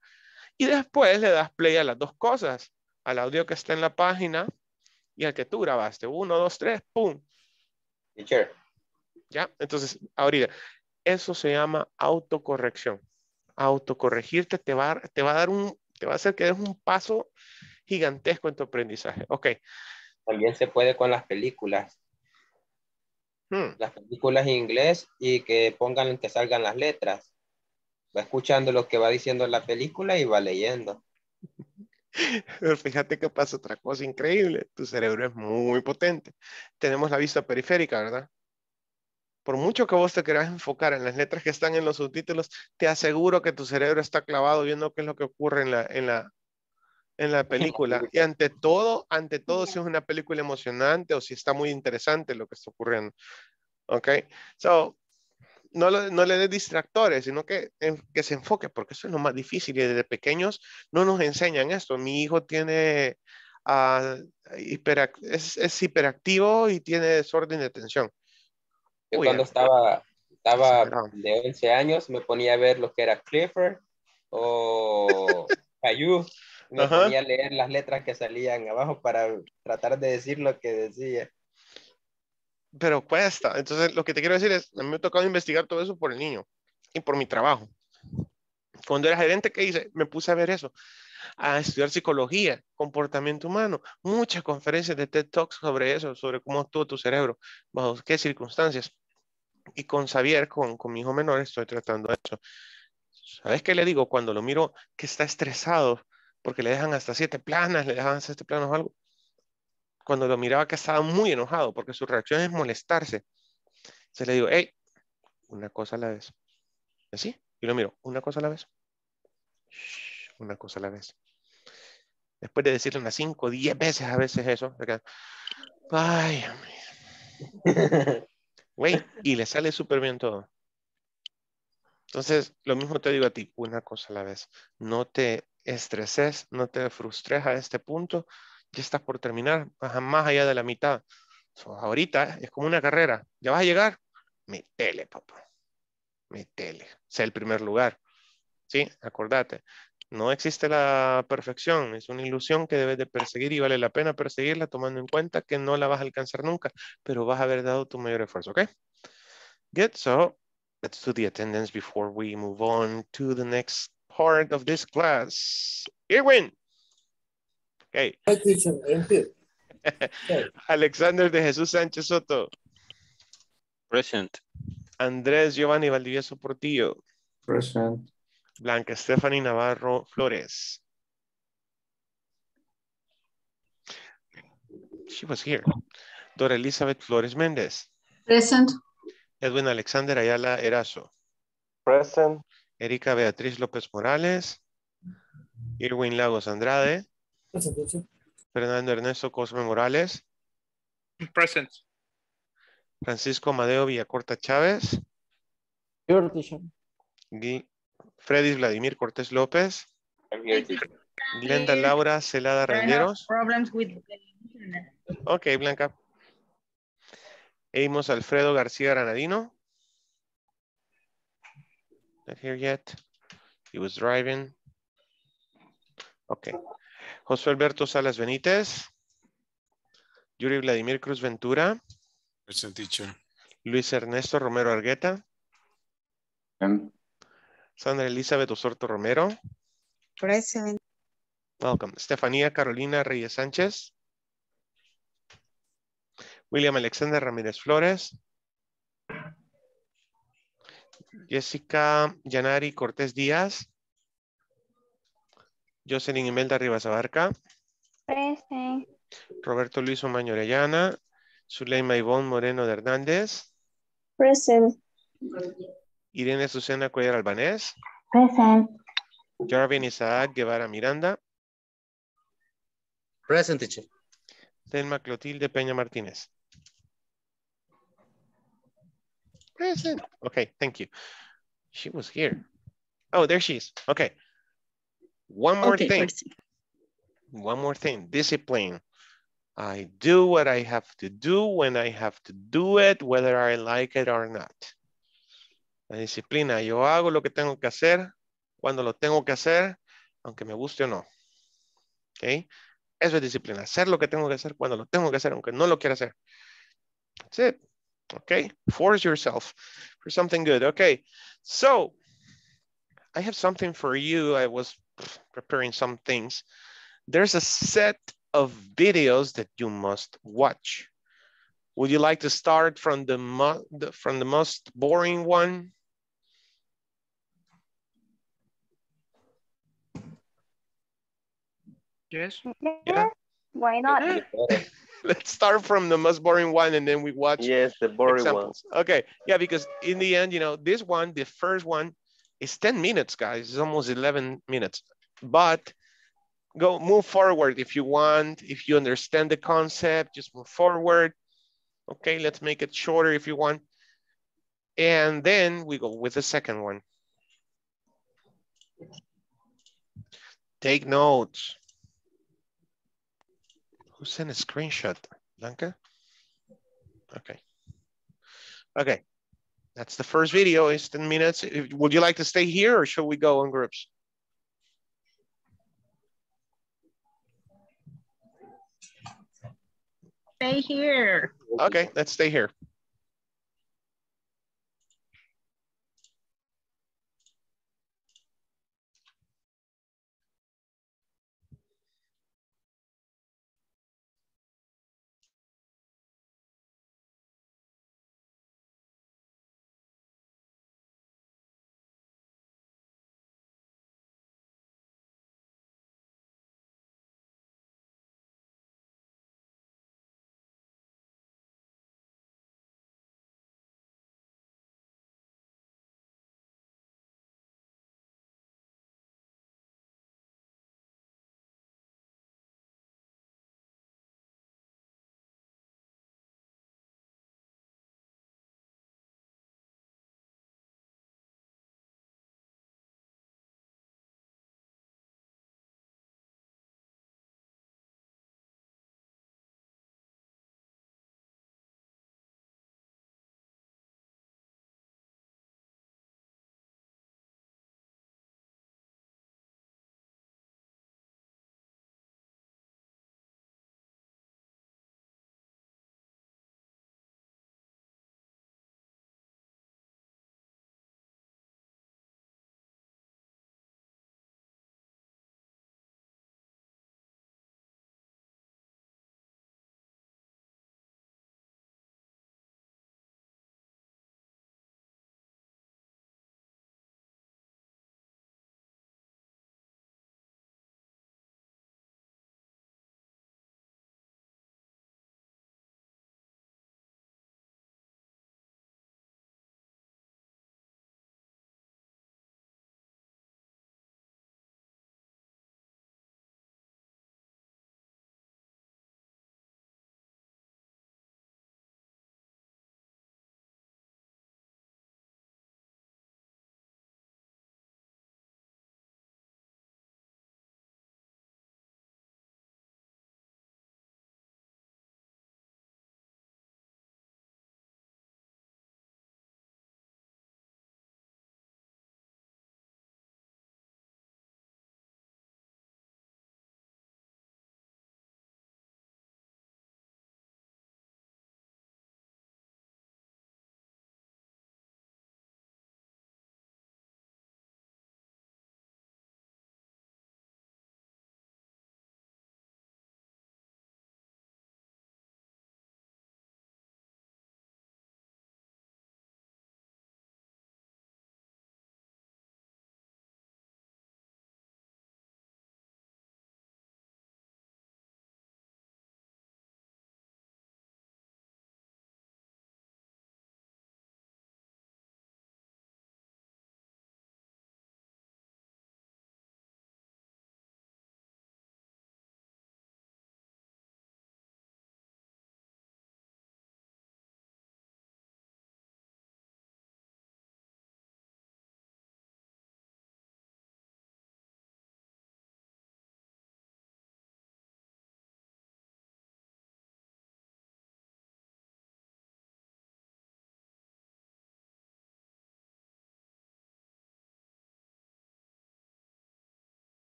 y después le das play a las dos cosas, al audio que está en la página y al que tú grabaste. 1, 2, 3, ¡pum! Teacher. Ya, entonces, ahorita, eso se llama autocorrección. Autocorregirte te va a hacer que des un paso gigantesco en tu aprendizaje. Ok. También se puede con las películas. Las películas en inglés y que pongan, que salgan las letras. Va escuchando lo que va diciendo la película y va leyendo. Pero fíjate que pasa otra cosa increíble. Tu cerebro es muy potente. Tenemos la vista periférica, ¿verdad? Por mucho que vos te querás enfocar en las letras que están en los subtítulos, te aseguro que tu cerebro está clavado viendo qué es lo que ocurre en la película. Y ante todo, si es una película emocionante o si está muy interesante lo que está ocurriendo. Ok. So, no le des distractores, sino que se enfoque, porque eso es lo más difícil. Y desde pequeños no nos enseñan esto. Mi hijo tiene, es hiperactivo y tiene desorden de atención. Yo cuando estaba de 11 años me ponía a ver lo que era Clifford o Caillou. Me ponía a leer las letras que salían abajo para tratar de decir lo que decía. Pero cuesta. Entonces, lo que te quiero decir es, a mí me ha tocado investigar todo eso por el niño y por mi trabajo. Cuando era gerente, ¿qué hice? Me puse a ver eso, a estudiar psicología, comportamiento humano. Muchas conferencias de TED Talks sobre eso, sobre cómo actúa tu cerebro, bajo qué circunstancias. Y con Xavier, con mi hijo menor, estoy tratando eso. ¿Sabes qué le digo? Cuando lo miro que está estresado, porque le dejan hasta 7 planas, le dejan 7 planos o algo. Cuando lo miraba que estaba muy enojado, porque su reacción es molestarse. Entonces le digo, hey, una cosa a la vez. Así, y lo miro, una cosa a la vez. Shh, una cosa a la vez. Después de decirle unas 5 o 10 veces a veces eso, acá, ay, amigo. Güey, y le sale súper bien todo. Entonces, lo mismo te digo a ti, una cosa a la vez. No te estreses, no te frustres a este punto. Ya estás por terminar, vas más allá de la mitad. So, ahorita es como una carrera. ¿Ya vas a llegar? Métele, papá. Métele. Sé el primer lugar. ¿Sí? Acordate. No existe la perfección. Es una ilusión que debes de perseguir y vale la pena perseguirla tomando en cuenta que no la vas a alcanzar nunca, pero vas a haber dado tu mayor esfuerzo. ¿Ok? Good. So, let's do the attendance before we move on to the next part of this class. Irwin. Okay. Alexander de Jesús Sánchez Soto. Present. Andrés Giovanni Valdivieso Portillo. Present. Blanca Stephanie Navarro Flores. She was here. Dora Elizabeth Flores Méndez. Present. Edwin Alexander Ayala Erazo. Present. Erika Beatriz López Morales. Irwin Lagos Andrade. Present. Fernando Ernesto Cosme Morales. Present. Francisco Amadeo Villacorta Chávez. Freddy Vladimir Cortés López. Glenda Laura Celada Renderos. Ok, Blanca. Amos Alfredo García Granadino. Not here yet. He was driving. Ok. José Alberto Salas Benítez. Yuri Vladimir Cruz Ventura. Present, teacher. Luis Ernesto Romero Argueta. Present. Sandra Elizabeth Osorto Romero. Present. Welcome. Estefanía Carolina Reyes Sánchez. William Alexander Ramírez Flores. Jessica Yanari Cortés Díaz. Jocelyn Imelda Rivas Abarca. Present. Roberto Luis Omaño Orellana. Zuleima Ivonne Moreno de Hernández. Present. Irene Susana Cuellar Albanés. Present. Jarvin Isaac Guevara Miranda. Present, teacher. Thelma Clotilde Peña Martinez. Present. Okay, thank you. She was here. Oh, there she is. Okay. One more thing. Discipline. I do what I have to do when I have to do it, whether I like it or not. La disciplina. Yo hago lo que tengo que hacer cuando lo tengo que hacer, aunque me guste o no. Okay. Eso es disciplina. Hacer lo que tengo que hacer cuando lo tengo que hacer, aunque no lo quiera hacer. That's it. Okay. Force yourself for something good. Okay. So I have something for you. I was preparing some things. There's a set of videos that you must watch. Would you like to start from the most boring one? Yes. Yeah. Why not? Let's start from the most boring one and then we watch the boring examples. Okay. Yeah, because in the end, you know, this one, the first one is 10 minutes, guys. It's almost 11 minutes. But go move forward if you want. If you understand the concept, just move forward. Okay, let's make it shorter if you want. And then we go with the second one. Take notes. Who sent a screenshot? Blanca? Okay. Okay. That's the first video. It's 10 minutes. Would you like to stay here or should we go in groups? Stay here. Okay, let's stay here.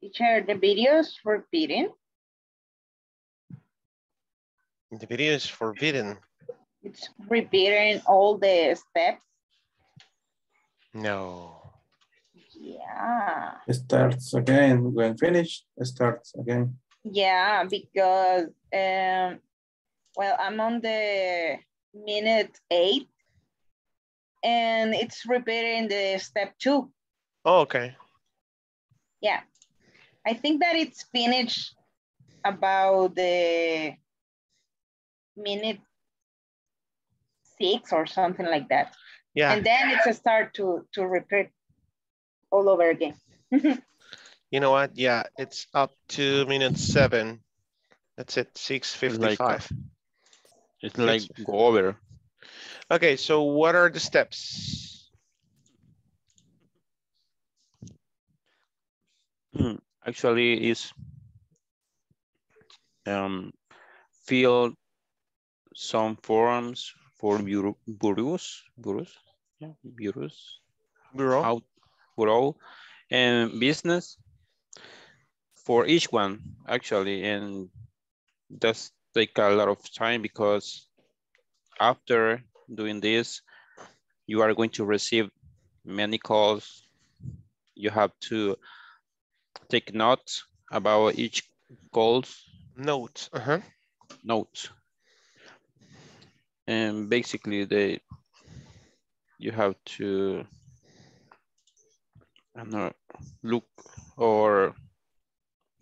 Teacher, the video is forbidden. The video is forbidden. It's repeating all the steps. No. Yeah. It starts again when finished. It starts again. Yeah, because well, I'm on the minute 8, and it's repeating the step 2. Oh, okay. Yeah, I think that it's finished about the minute 6 or something like that. Yeah. And then it's a start to repeat all over again. You know what? Yeah, it's up to minute 7. That's it, 6:55. It's like go over. Okay, so what are the steps? Actually, is fill some forms for bureau and business for each one, actually, and that's take a lot of time, because after doing this, you are going to receive many calls. You have to take notes about each call. Notes, notes. And basically, you have to look or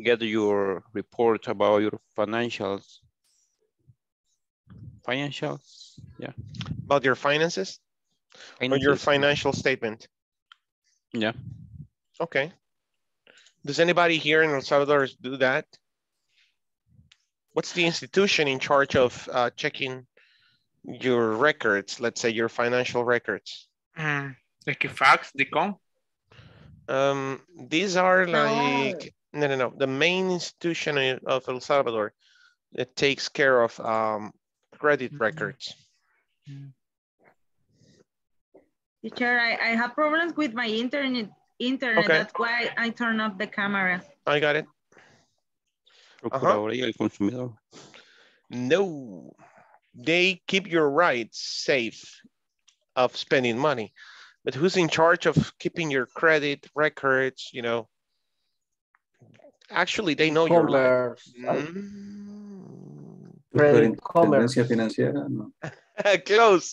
get your report about your financials. Financials, yeah. About your finances? Or your financial statement? Yeah. Okay. Does anybody here in El Salvador do that? What's the institution in charge of checking your records, let's say your financial records? Equifax, Dicom? These are like, no, the main institution of El Salvador that takes care of credit records. Teacher, I have problems with my internet. Okay. That's why I turn off the camera. I got it. No, they keep your rights safe of spending money, but who's in charge of keeping your credit records, you know? Actually, they know your... Close,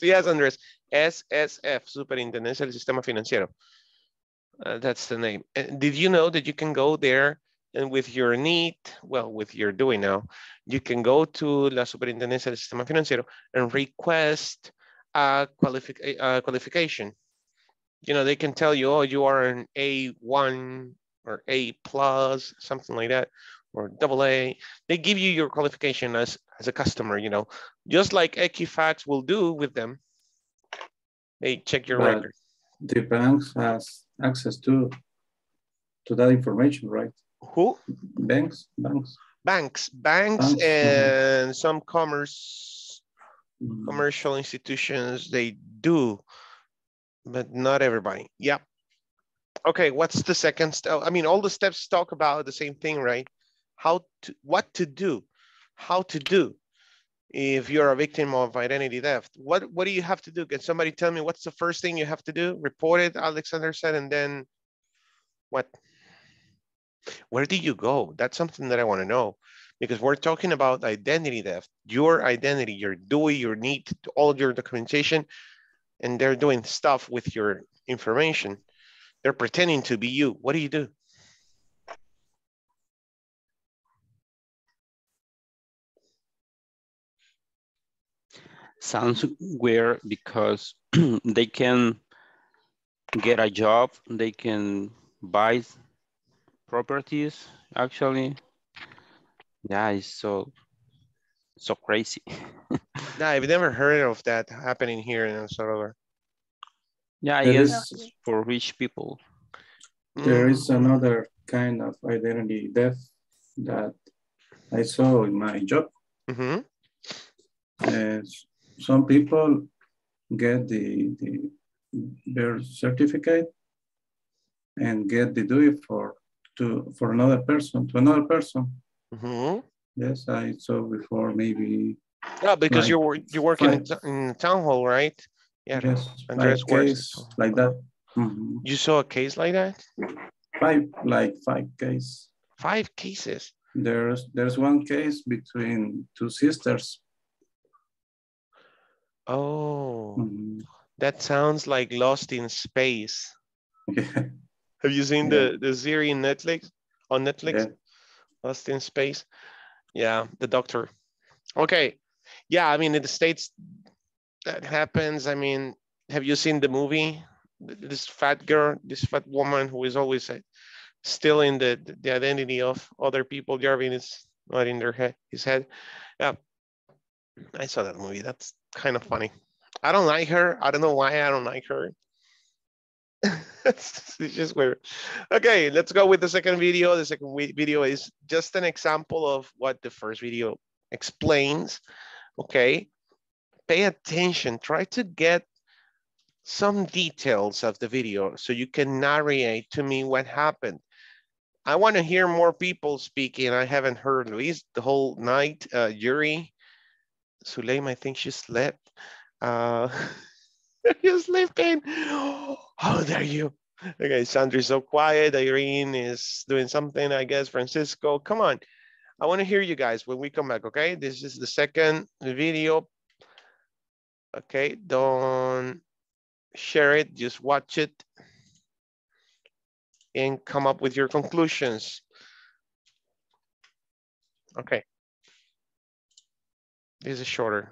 yes, Andres. SSF, Superintendencia del Sistema Financiero. That's the name. Did you know that you can go there and with your need, well, with your doing now, you can go to La Superintendencia del Sistema Financiero and request a qualification. You know, they can tell you, oh, you are an A1 or A+, something like that, or AA. They give you your qualification as a customer, you know, just like Equifax will do with them. They check your record. The banks has access to that information, right? Who? Banks and some commercial institutions, they do, but not everybody. Yeah. Okay, what's the second step? I mean, all the steps talk about the same thing, right? What to do if you're a victim of identity theft. What do you have to do? Can somebody tell me what's the first thing you have to do? Report it, Alexander said, and then what? Where do you go? That's something that I want to know, because we're talking about identity theft, your identity, your DUI, your need, all of your documentation, and they're doing stuff with your information. They're pretending to be you. What do you do? Sounds weird, because they can get a job, they can buy properties, actually. Yeah, it's so crazy. No, I've never heard of that happening here in El Salvador. Yeah, it is for rich people. There is another kind of identity theft that I saw in my job. Some people get their certificate and get the DUI for for another person, to another person. Mm-hmm. Yes, I saw before maybe. Yeah, because like you work in the town hall, right? Yeah. Yes, Andres like works like that. Mm-hmm. You saw a case like that? Five cases. 5 cases. There's one case between 2 sisters. Oh, mm-hmm. That sounds like Lost in Space. Yeah. Have you seen the series in Netflix? On Netflix, yeah. Lost in Space. Yeah, the doctor. Okay, yeah. I mean, in the States, that happens. I mean, have you seen the movie? This fat girl, this fat woman who is always still in the identity of other people. Jarvin is not in their head. His head. Yeah, I saw that movie. That's kind of funny. I don't like her. I don't know why I don't like her. It's just weird. Okay, let's go with the second video. The second video is just an example of what the first video explains. Okay, pay attention. Try to get some details of the video so you can narrate to me what happened. I want to hear more people speaking. I haven't heard Luis the whole night. Yuri, Suleim, I think she slept. You're sleeping. How dare you? Okay, Sandra's so quiet. Irene is doing something, I guess. Francisco, come on. I want to hear you guys when we come back, okay? This is the second video. Okay, don't share it. Just watch it and come up with your conclusions. Okay. This is shorter.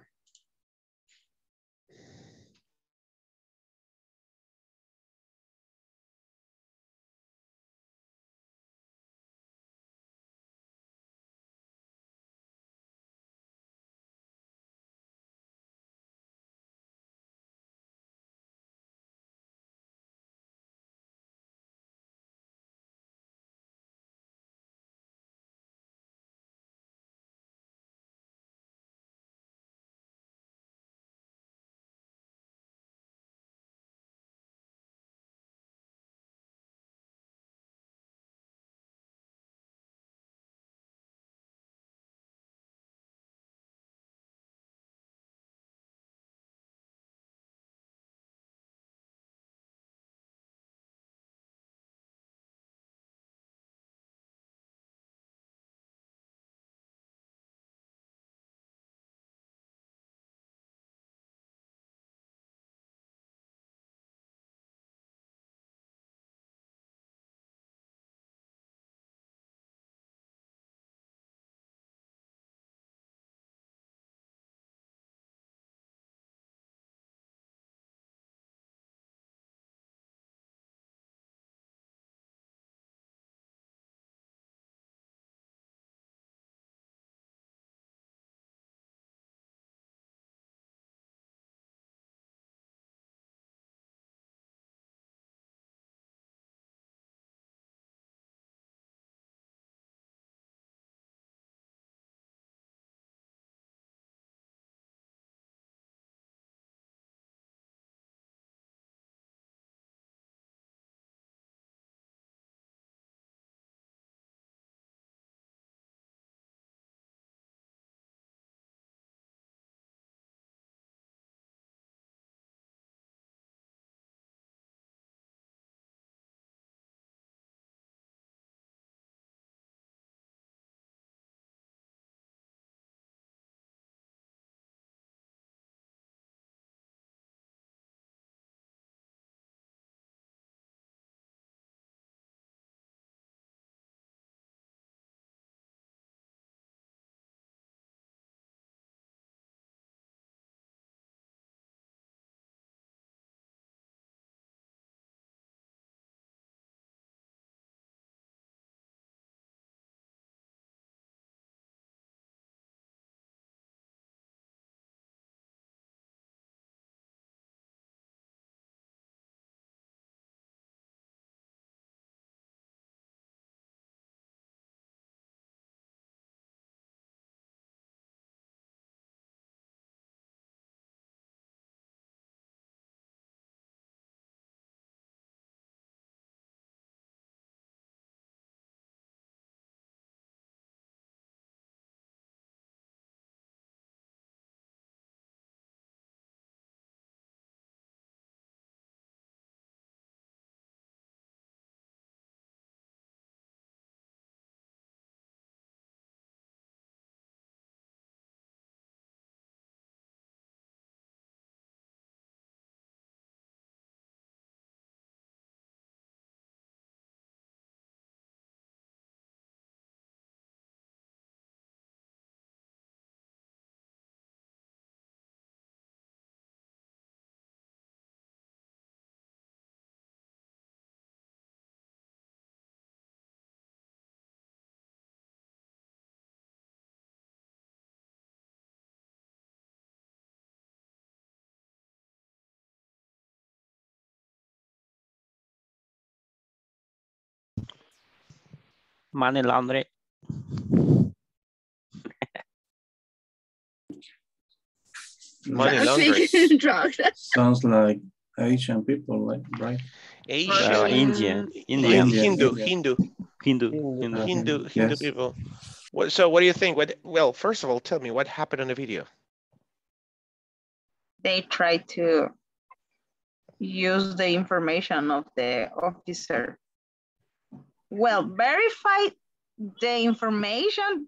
money laundering. Money laundering. Drugs. Sounds like Asian people, like, right? Asian, Indian. Hindu people. What, so what do you think? What, well, first of all, tell me what happened on the video. They tried to use the information of the officer. Well, verify the information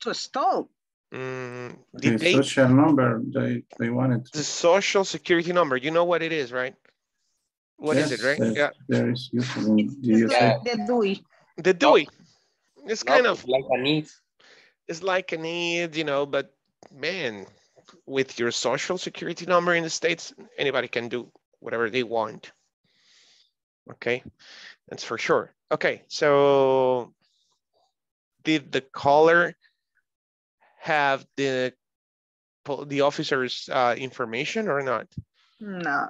to stall. The social number they wanted. The social security number. You know what it is, right? What yes, is it, right? Yeah. There is usually the DUI. The DUI. It's kind of like a need. It's like a need, you know, but man, with your social security number in the States, anybody can do whatever they want. Okay, that's for sure. Okay, so did the caller have the officer's information or not? No.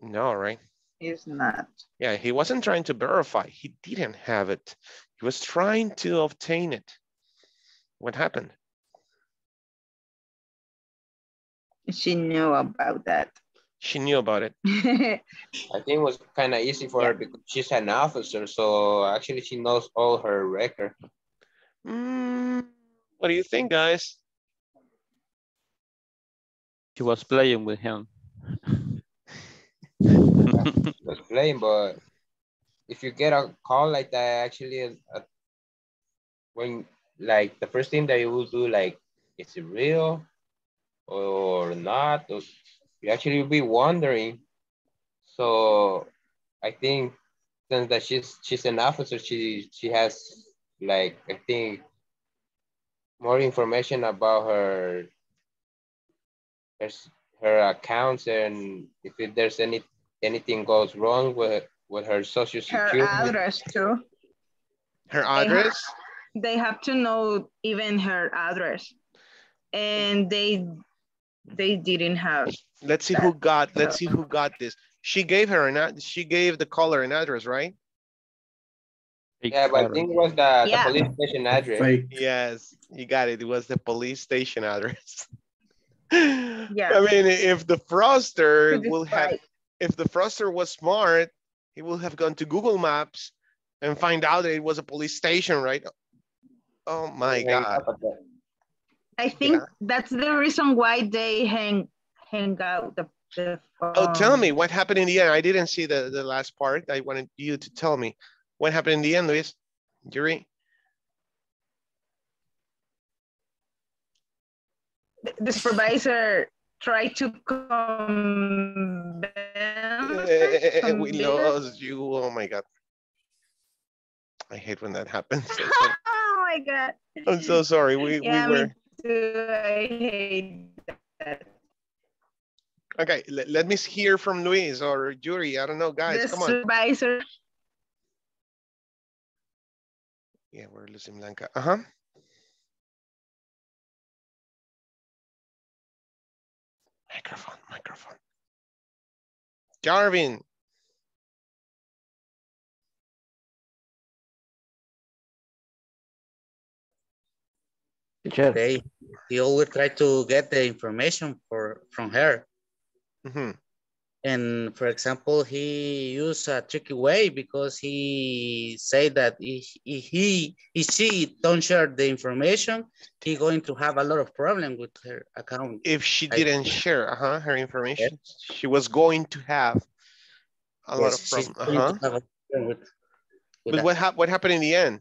No, right? It's not. Yeah, he wasn't trying to verify. He didn't have it. He was trying to obtain it. What happened? She knew about that. She knew about it. I think it was kind of easy for her because she's an officer. So actually she knows all her record. What do you think, guys? She was playing with him. She was playing, but if you get a call like that, actually, when like the first thing that you will do, like, is it real or not? Or you actually will be wondering. So I think since that she's an officer, she has like, I think, more information about her accounts, and if there's anything goes wrong with her social security. Her address too. Her address? They have to know even her address, and they didn't have. Let's see that. Let's see who got this. She gave the caller an address, right? Yeah, but I think it was the police station address. Fake. Yes, you got it. It was the police station address. Yeah. I mean, if the fraudster if the fraudster was smart, he will have gone to Google Maps and find out that it was a police station, right? Oh my God. I think that's the reason why they hang out the phone. Oh, tell me what happened in the end. I didn't see the last part. I wanted you to tell me. What happened in the end, Luis? Yuri? The supervisor tried to convince. We lost you. Oh my God. I hate when that happens. Oh my God. I'm so sorry. We were. Me too. I hate that. Okay, let me hear from Luis or Yuri. I don't know, guys. The supervisor. Yeah, we're losing Blanca. Microphone. Jarvin. Okay. He always tried to get the information from her. Mm-hmm. And for example, he used a tricky way because he said that if she don't share the information, he's going to have a lot of problem with her account. If she didn't share her information, she was going to have a lot of problem. But what happened in the end?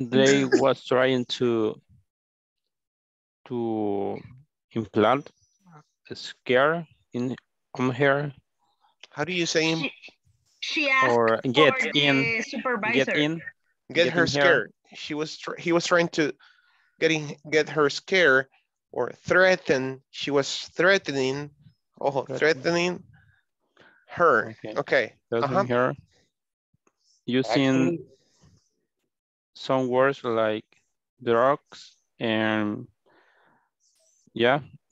They was trying to implant a scare on her. How do you say him? She asked or get her scared. He was trying to get her scared or threaten. She was threatening her. Okay. Threatening her using some words like drugs and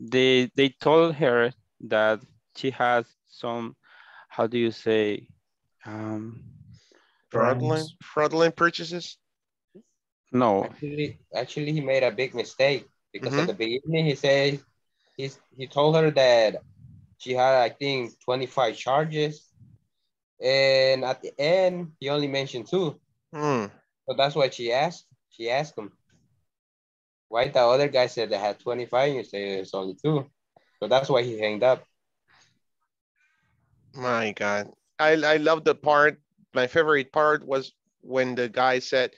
they told her that she has some, how do you say, Fraudulent purchases? No. Actually, he made a big mistake because at the beginning he said, he told her that she had, I think, 25 charges. And at the end, he only mentioned 2. Mm. So that's what she asked. She asked him, why the other guy said they had 25 and you said it's only 2. So that's why he hanged up. My God. I love the part. My favorite part was when the guy said,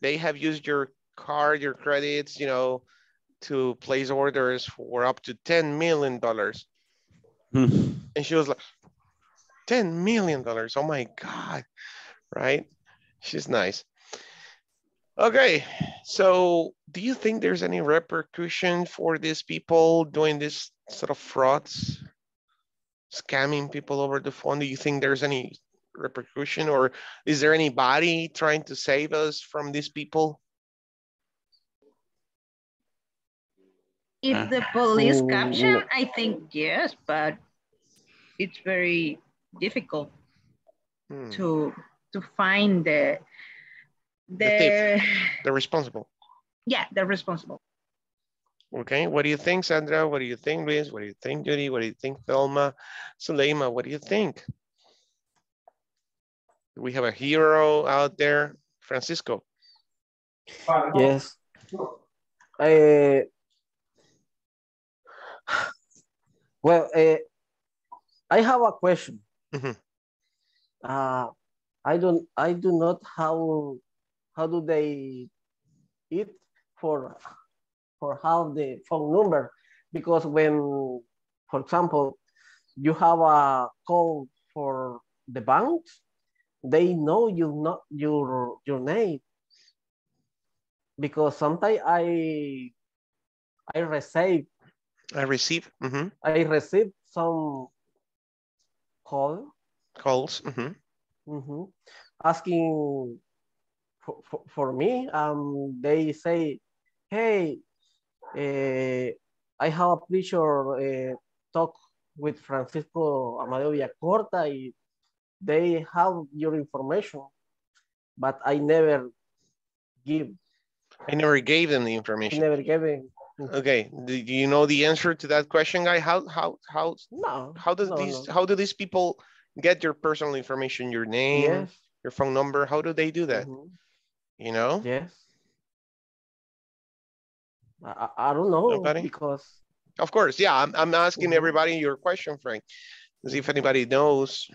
they have used your card, your credits, you know, to place orders for up to $10 million. Hmm. And she was like, $10 million. Oh my God. Right? She's nice. Okay. So do you think there's any repercussion for these people doing this sort of frauds, scamming people over the phone? Do you think there's any repercussion, or is there anybody trying to save us from these people? If the police caption, I think yes, but it's very difficult to find the responsible. Yeah, the responsible. Okay, what do you think, Sandra? What do you think, Luis? What do you think, Judy? What do you think, Thelma? Suleima, what do you think? Do we have a hero out there? Francisco? Yes. I have a question. I do not how do they eat for how the phone number, because when, for example, you have a call for the bank, they know you not your name, because sometimes I receive some calls asking for me. They say, hey, I have a pleasure talk with Francisco Amadeo Villacorta. They have your information, but I never gave them the information. I never gave them. Okay, do you know the answer to that question, guy? How do these people get your personal information, your name, your phone number? How do they do that? You know? Yes. I don't know. Nobody? Because of course, yeah. I'm asking everybody your question, Frank, as if anybody knows.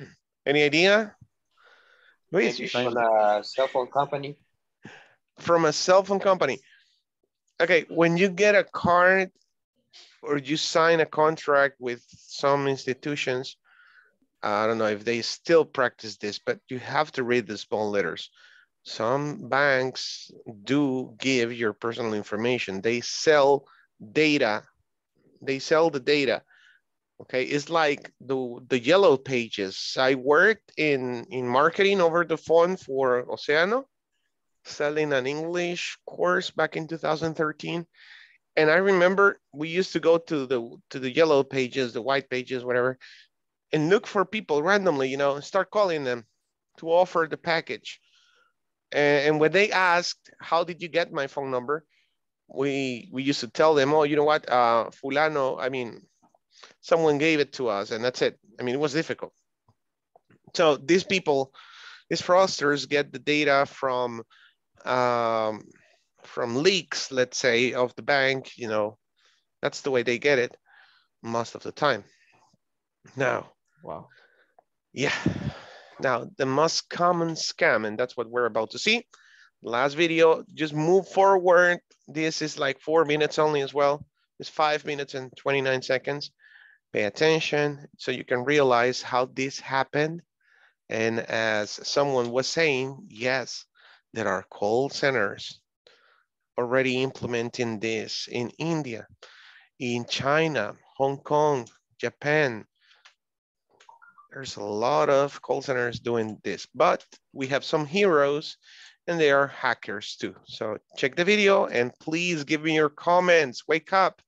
Any idea? Luis, from a cell phone company. From a cell phone company. Okay, when you get a card or you sign a contract with some institutions, I don't know if they still practice this, but you have to read the small letters. Some banks do give your personal information. They sell data. They sell the data. Okay, it's like the yellow pages. I worked in marketing over the phone for Oceano, selling an English course back in 2013. And I remember we used to go to the yellow pages, the white pages, whatever, and look for people randomly, you know, and start calling them to offer the package. And when they asked, how did you get my phone number? We used to tell them, oh, you know what, fulano, I mean, someone gave it to us, and that's it. I mean, it was difficult. So these people, these fraudsters get the data from leaks, let's say, of the bank, you know, that's the way they get it most of the time. Now, wow. Yeah. Now, the most common scam, and that's what we're about to see. Last video, just move forward. This is like 4 minutes only as well. It's 5 minutes and 29 seconds. Pay attention so you can realize how this happened. And as someone was saying, yes, there are call centers already implementing this in India, in China, Hong Kong, Japan. There's a lot of call centers doing this, but we have some heroes and they are hackers too. So check the video and please give me your comments. Wake up.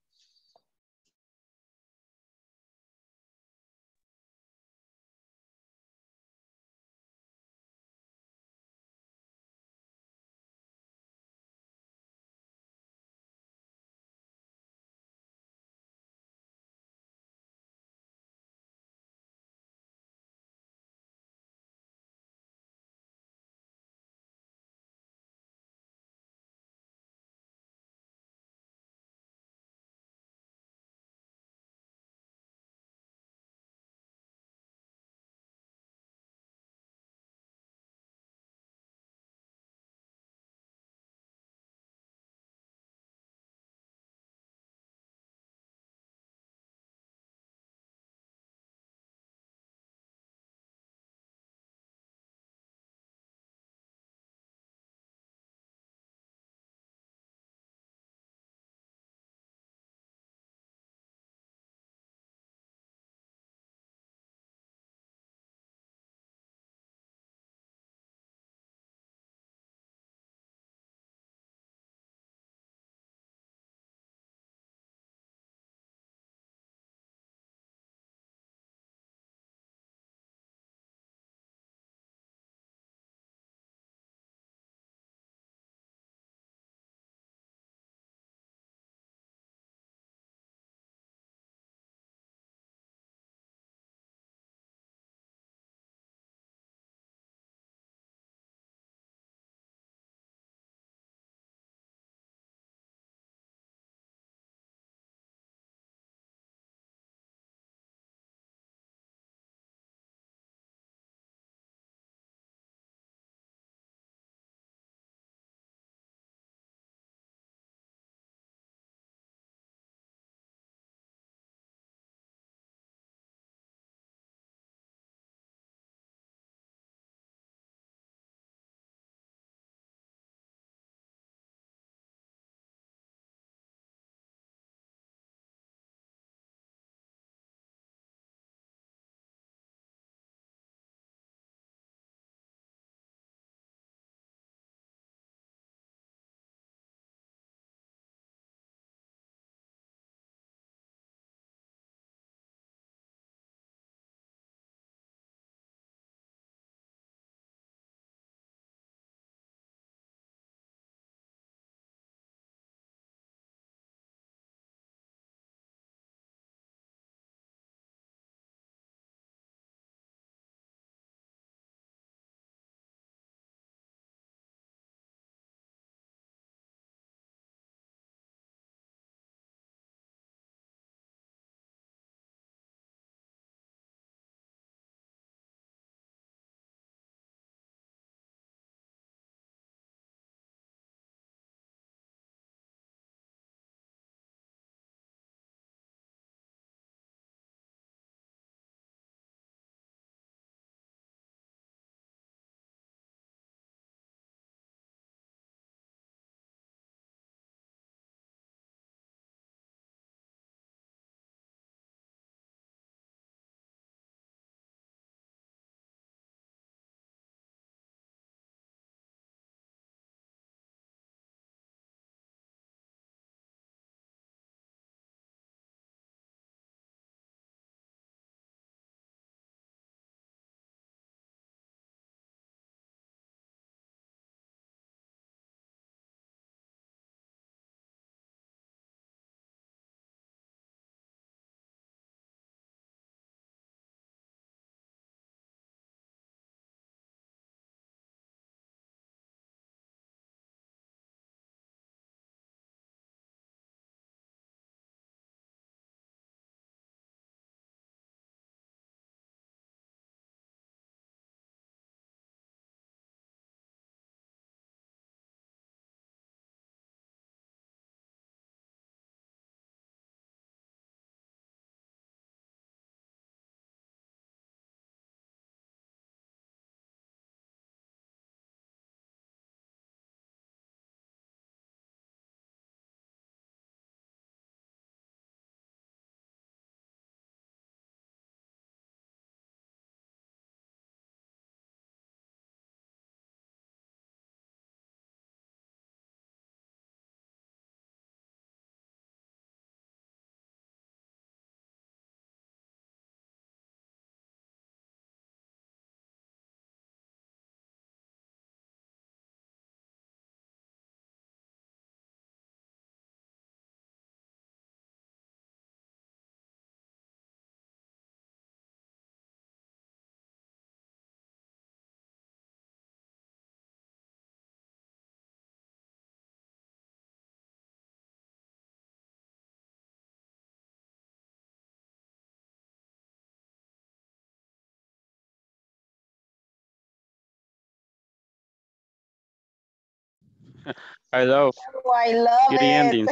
I love. Oh, I love it. Endings.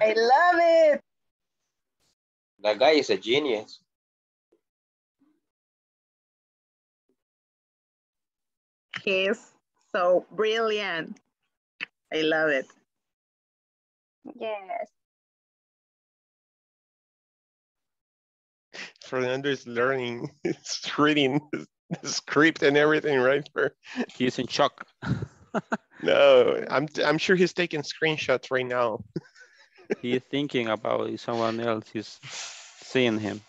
I love it. That guy is a genius. He's so brilliant. I love it. Yes. Fernando is learning. He's reading the script and everything, right? He's in shock. No, I'm sure he's taking screenshots right now. He's thinking about it. Someone else is seeing him.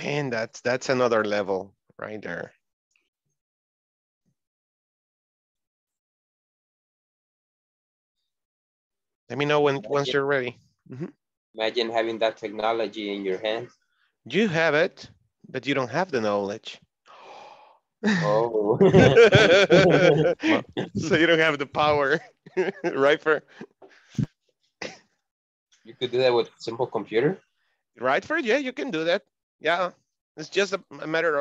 And that's another level right there. Let me know when once you're ready. Mm-hmm. Imagine having that technology in your hands. You have it, but you don't have the knowledge. Oh. So you don't have the power, right? For you could do that with a simple computer, right? For yeah, you can do that. Yeah, it's just a matter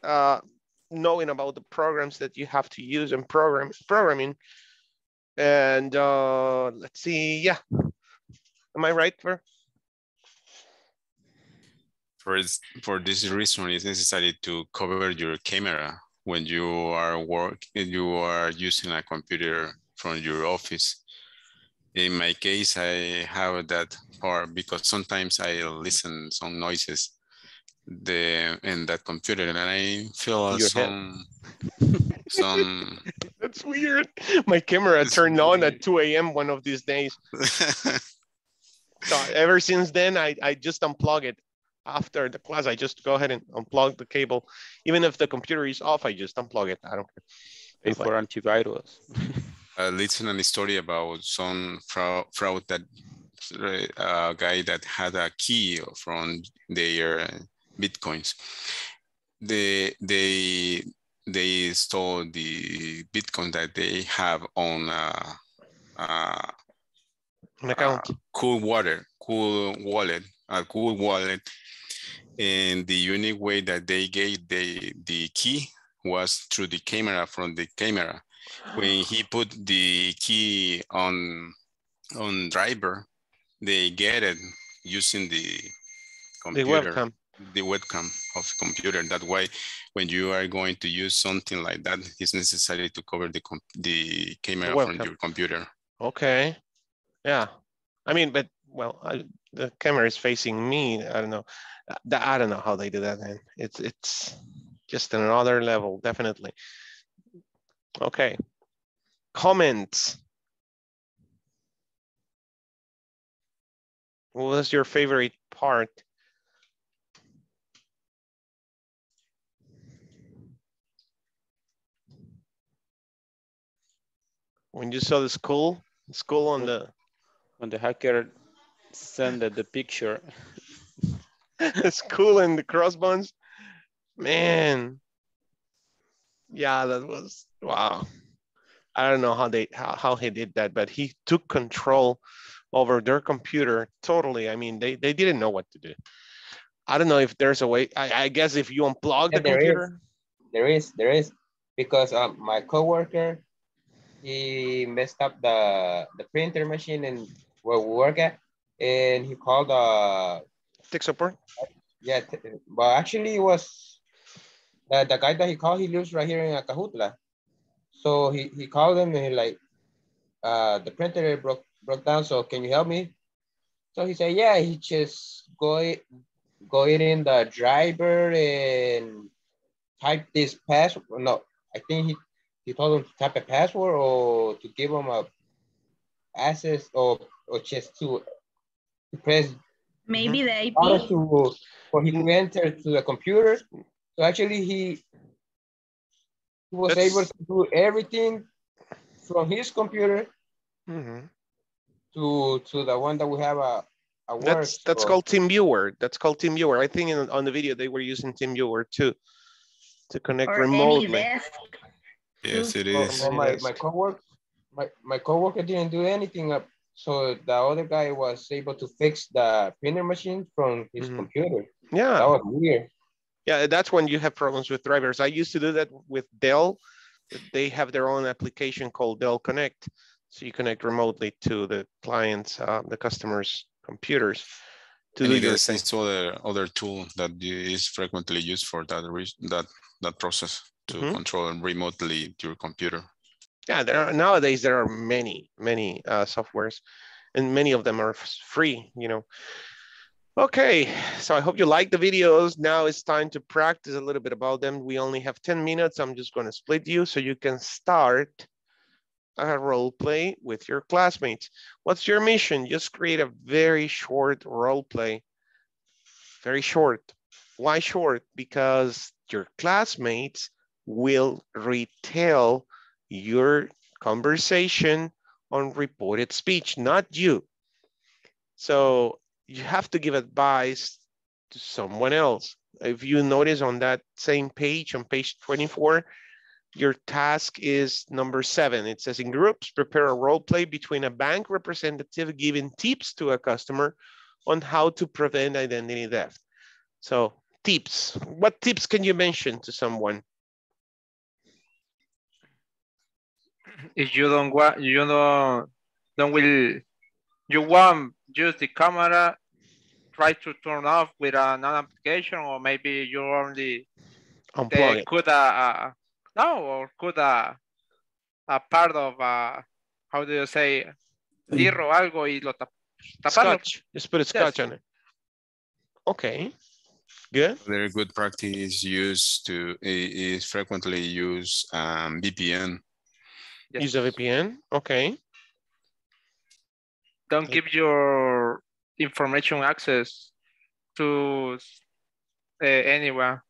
of knowing about the programs that you have to use and programming. And let's see. Yeah, am I right for? For this reason, it's necessary to cover your camera when you are using a computer from your office. In my case, I have that part because sometimes I listen some noises in that computer, and I feel some. That's weird. My camera turned on at 2 a.m. one of these days. So ever since then, I just unplug it. After the class, I just go ahead and unplug the cable. Even if the computer is off, I just unplug it. I don't care. Pay for antivirus. Listen a story about some fraud that guy that had a key from their bitcoins. They stole the bitcoin that they have on an account, a cool wallet. And the unique way that they gave the key was through the camera, from the camera. When he put the key on driver, they get it using the computer, the webcam of the computer. That way, when you are going to use something like that, it's necessary to cover the camera from your computer. Okay, yeah. I mean, but well, the camera is facing me. I don't know. I don't know how they do that, man. It's just another level, definitely. Okay. Comments. What was your favorite part? When you saw the school on the... When the hacker sent the picture. It's cool, and the crossbones, man. Yeah, that was wow. I don't know how he did that, but he took control over their computer totally. I mean, they didn't know what to do. I don't know if there's a way. I guess if you unplug the computer, there is, because my coworker, he messed up the printer machine and where we work at, and he called tech support. Yeah, but actually it was the guy that he called, he lives right here in Acajutla. So he called him and he like, the printer broke down, so can you help me? So he said, yeah, he just go in the driver and type this password. No, I think he told him to type a password or to give him a access or just to press. Maybe they for him to enter to the computer. So actually he was able to do everything from his computer to the one that we have a that's called Team Viewer. That's called Team Viewer. I think on the video they were using Team Viewer too to connect remotely. Yes, it is. My coworker didn't do anything up. So the other guy was able to fix the printer machine from his computer. Yeah. That was weird. Yeah, that's when you have problems with drivers. I used to do that with Dell they have their own application called Dell Connect. So you connect remotely to the clients, the customers' computers. And it is the other tool that is frequently used for that process to control remotely your computer. Yeah, nowadays there are many softwares, and many of them are free, you know. Okay, so I hope you like the videos. Now it's time to practice a little bit about them. We only have 10 minutes. I'm just going to split you so you can start a role play with your classmates. What's your mission? Just create a very short role play. Very short. Why short? Because your classmates will retell your conversation on reported speech, not you. So you have to give advice to someone else. If you notice on that same page, on page 24, your task is number 7. It says in groups, prepare a role play between a bank representative giving tips to a customer on how to prevent identity theft. So tips, what tips can you mention to someone? If you don't want, use the camera, try to turn off with an application, or maybe you only could a part of how do you say, tiro algo y lo taparlo. Just put a scotch on it. Okay, good. Very good practice is frequently used VPN. Yes. Use a VPN, okay. Don't give your information access to anyone.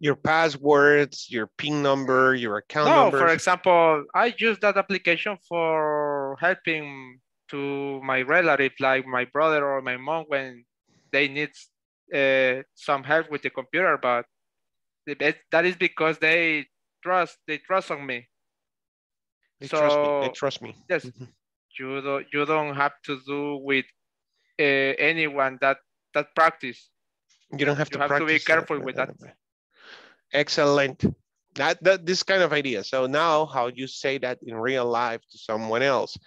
Your passwords, your PIN number, your account number. For example, I use that application for helping to my relative, like my brother or my mom, when they need some help with the computer. But that is because they trust on me. They trust me. Yes. You don't have to do with anyone that practice. You have to be careful with that. Excellent. This kind of idea. So now how you say that in real life to someone else.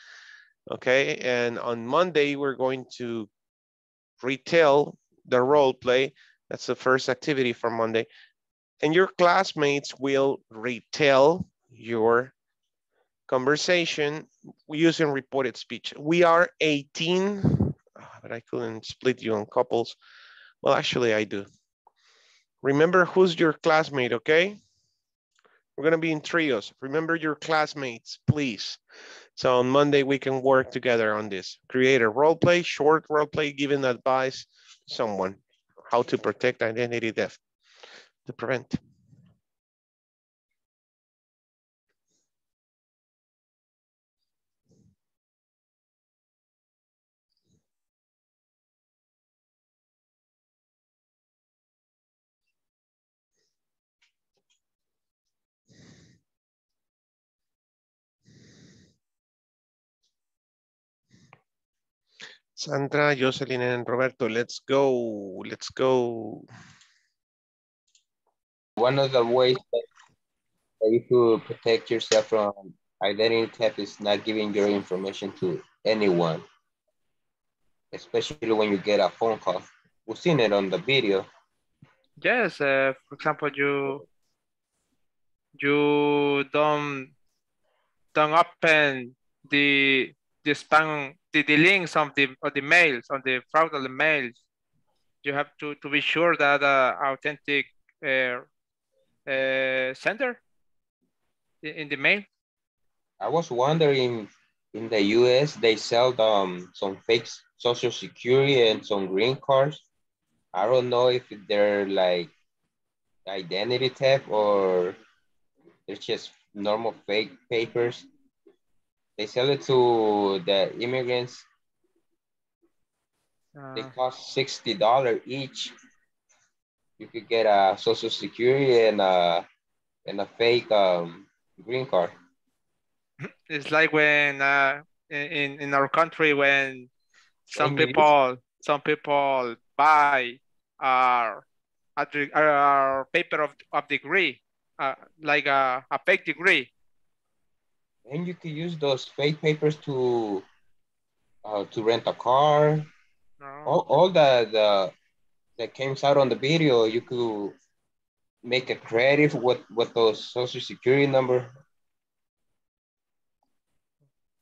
Okay, and on Monday, we're going to retell the role play. That's the first activity for Monday. And your classmates will retell your conversation using reported speech. We are 18, but I couldn't split you on couples. Well, actually I do. Remember who's your classmate, okay? We're gonna be in trios. Remember your classmates, please. So on Monday, we can work together on this. Create a role play, short role play, giving advice to someone how to protect identity theft, to prevent. Sandra, Jocelyn, and Roberto, let's go. Let's go. One of the ways that you could protect yourself from identity theft is not giving your information to anyone, especially when you get a phone call. We've seen it on the video. Yes, for example, you don't open the spam. The links of the mails, on the fraudulent mails. You have to be sure that authentic sender in the mail. I was wondering, in the US, they sell some fake social security and some green cards. I don't know if they're like identity theft or they're just normal fake papers. They sell it to the immigrants. They cost $60 each. You could get a social security and a fake green card. It's like when in our country, when some people buy our paper of degree like a fake degree. And you can use those fake papers to rent a car. No. All the that came out on the video, you could make a creative with those social security number.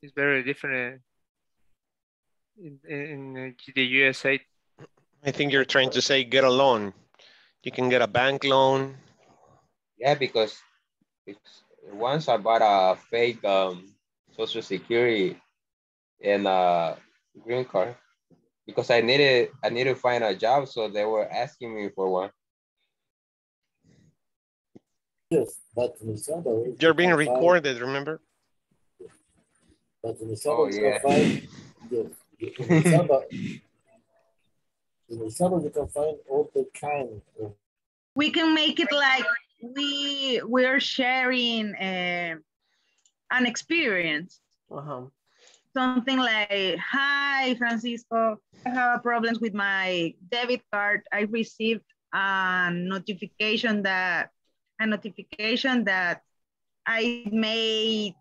It's very different in the USA. I think you're trying to say get a loan. You can get a bank loan. Yeah, because it's, once I bought a fake social security and a green card because I needed to find a job, so they were asking me for one. Yes, but you're being recorded, remember? But in the Sandbox, you can find all the kind of... We can make it like we're sharing an experience. Uh-huh. Something like, hi, Francisco, I have problems with my debit card. I received a notification that I made,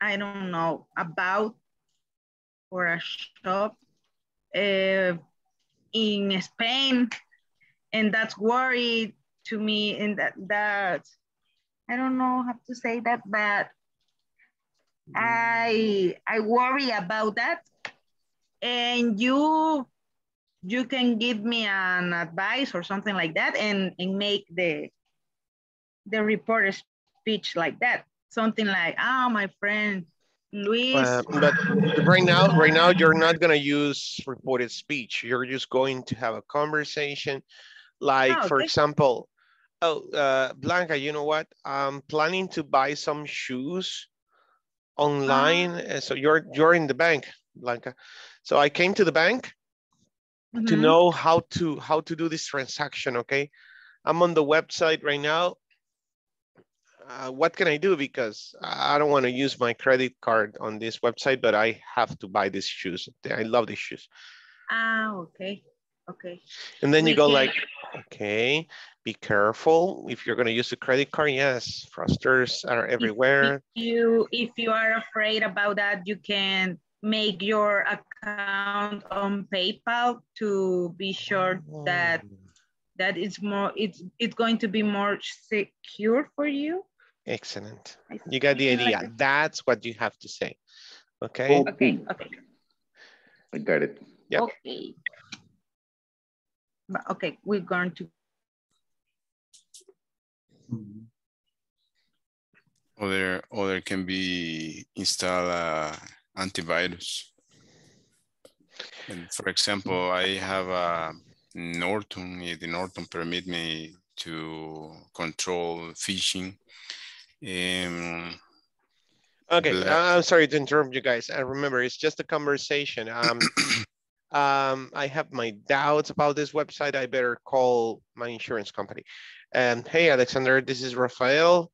I don't know, about or a shop in Spain, and that's worried to me, and that I don't know how to say that, but I worry about that, and you can give me an advice or something like that, and make the reporter's speech like that. Something like, oh, my friend Luis. But right now, you're not going to use reported speech. You're just going to have a conversation. Like, for example, Blanca, you know what? I'm planning to buy some shoes online. So you're in the bank, Blanca. So I came to the bank to know how to do this transaction, okay? I'm on the website right now. What can I do? Because I don't want to use my credit card on this website, but I have to buy these shoes. I love these shoes. Ah, okay. Okay. And then you go like, okay, be careful. If you're going to use a credit card, yes, fraudsters are everywhere. If you are afraid about that, you can make your account on PayPal to be sure that it's going to be more secure for you. Excellent. You got the idea. Like that's what you have to say. Okay. Okay. Okay. I got it. Yep. Okay. Okay, we're going to. Or there can be installed antivirus. And for example, I have a Norton. The Norton permit me to control phishing. Okay, I'm sorry to interrupt you guys. I remember it's just a conversation. I have my doubts about this website. I better call my insurance company. Hey, Alexander, this is Rafael.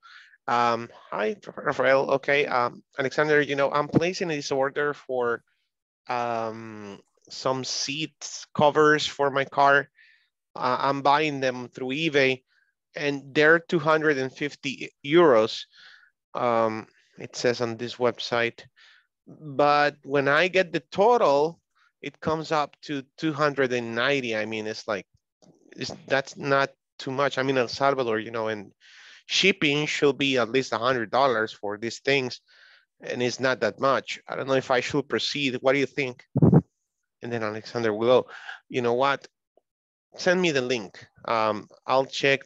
Hi, Rafael. Okay, Alexander, you know, I'm placing this order for some seat covers for my car. I'm buying them through eBay, and they're 250 euros. It says on this website, but when I get the total, it comes up to 290. I mean, it's like, that's not too much. I mean, El Salvador, you know, and shipping should be at least $100 for these things. And it's not that much. I don't know if I should proceed. What do you think? And then Alexander will go, you know what? Send me the link. I'll check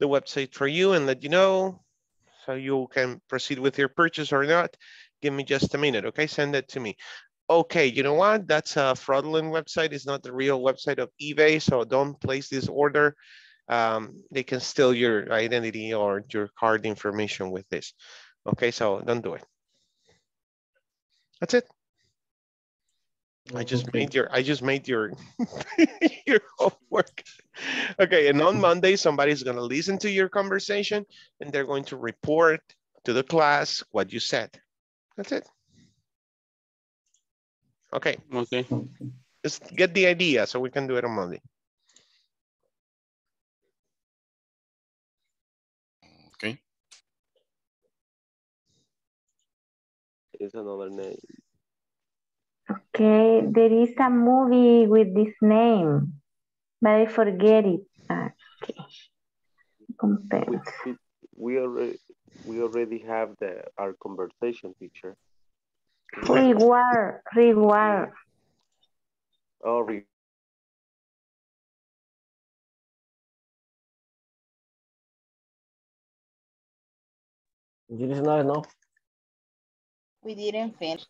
the website for you and let you know so you can proceed with your purchase or not. Give me just a minute, okay? Send that to me. Okay, you know what? That's a fraudulent website. It's not the real website of eBay, so don't place this order. They can steal your identity or your card information with this. Okay, so don't do it. That's it. I just made your your homework. Okay, and on Monday, somebody's gonna listen to your conversation and they're going to report to the class what you said. That's it. Okay. Okay. Just get the idea so we can do it on Monday. Okay. Is another name. Okay, there is a movie with this name, but I forget it. Okay. Compare. We already have our conversation teacher. Reward. Oh, reward. There is not enough. We didn't finish.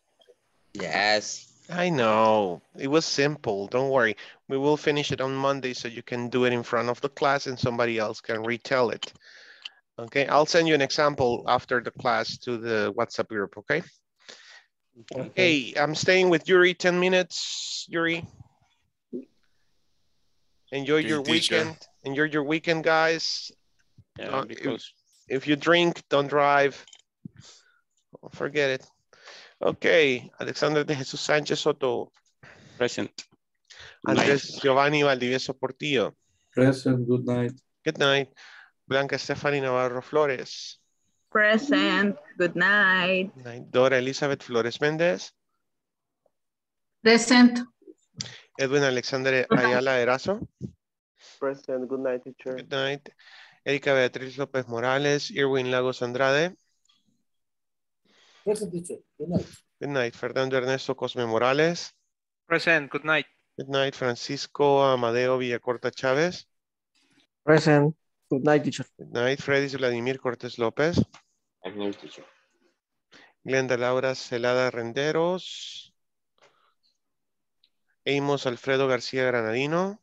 Yes. I know. It was simple. Don't worry. We will finish it on Monday so you can do it in front of the class and somebody else can retell it. Okay. I'll send you an example after the class to the WhatsApp group. Okay. Okay. I'm staying with Yuri 10 minutes. Yuri. Enjoy your weekend. Enjoy your weekend, guys. Yeah, if you drink, don't drive. Forget it. Okay, Alexander de Jesus Sanchez Soto. Present. Andres Giovanni Valdivieso Portillo. Present, good night. Good night. Blanca Stephanie Navarro Flores. Present, good night. Good night. Dora Elizabeth Flores Méndez. Present. Edwin Alexander Ayala Erazo. Present, good night, teacher. Good night. Erika Beatriz López Morales. Irwin Lagos Andrade. Present, teacher. Good night. Good night. Fernando Ernesto Cosme Morales. Present. Good night. Good night. Francisco Amadeo Villacorta Chávez. Present. Good night, teacher. Good night. Freddy Vladimir Cortés López. Good night, teacher. Glenda Laura Celada Renderos. Amos Alfredo García Granadino.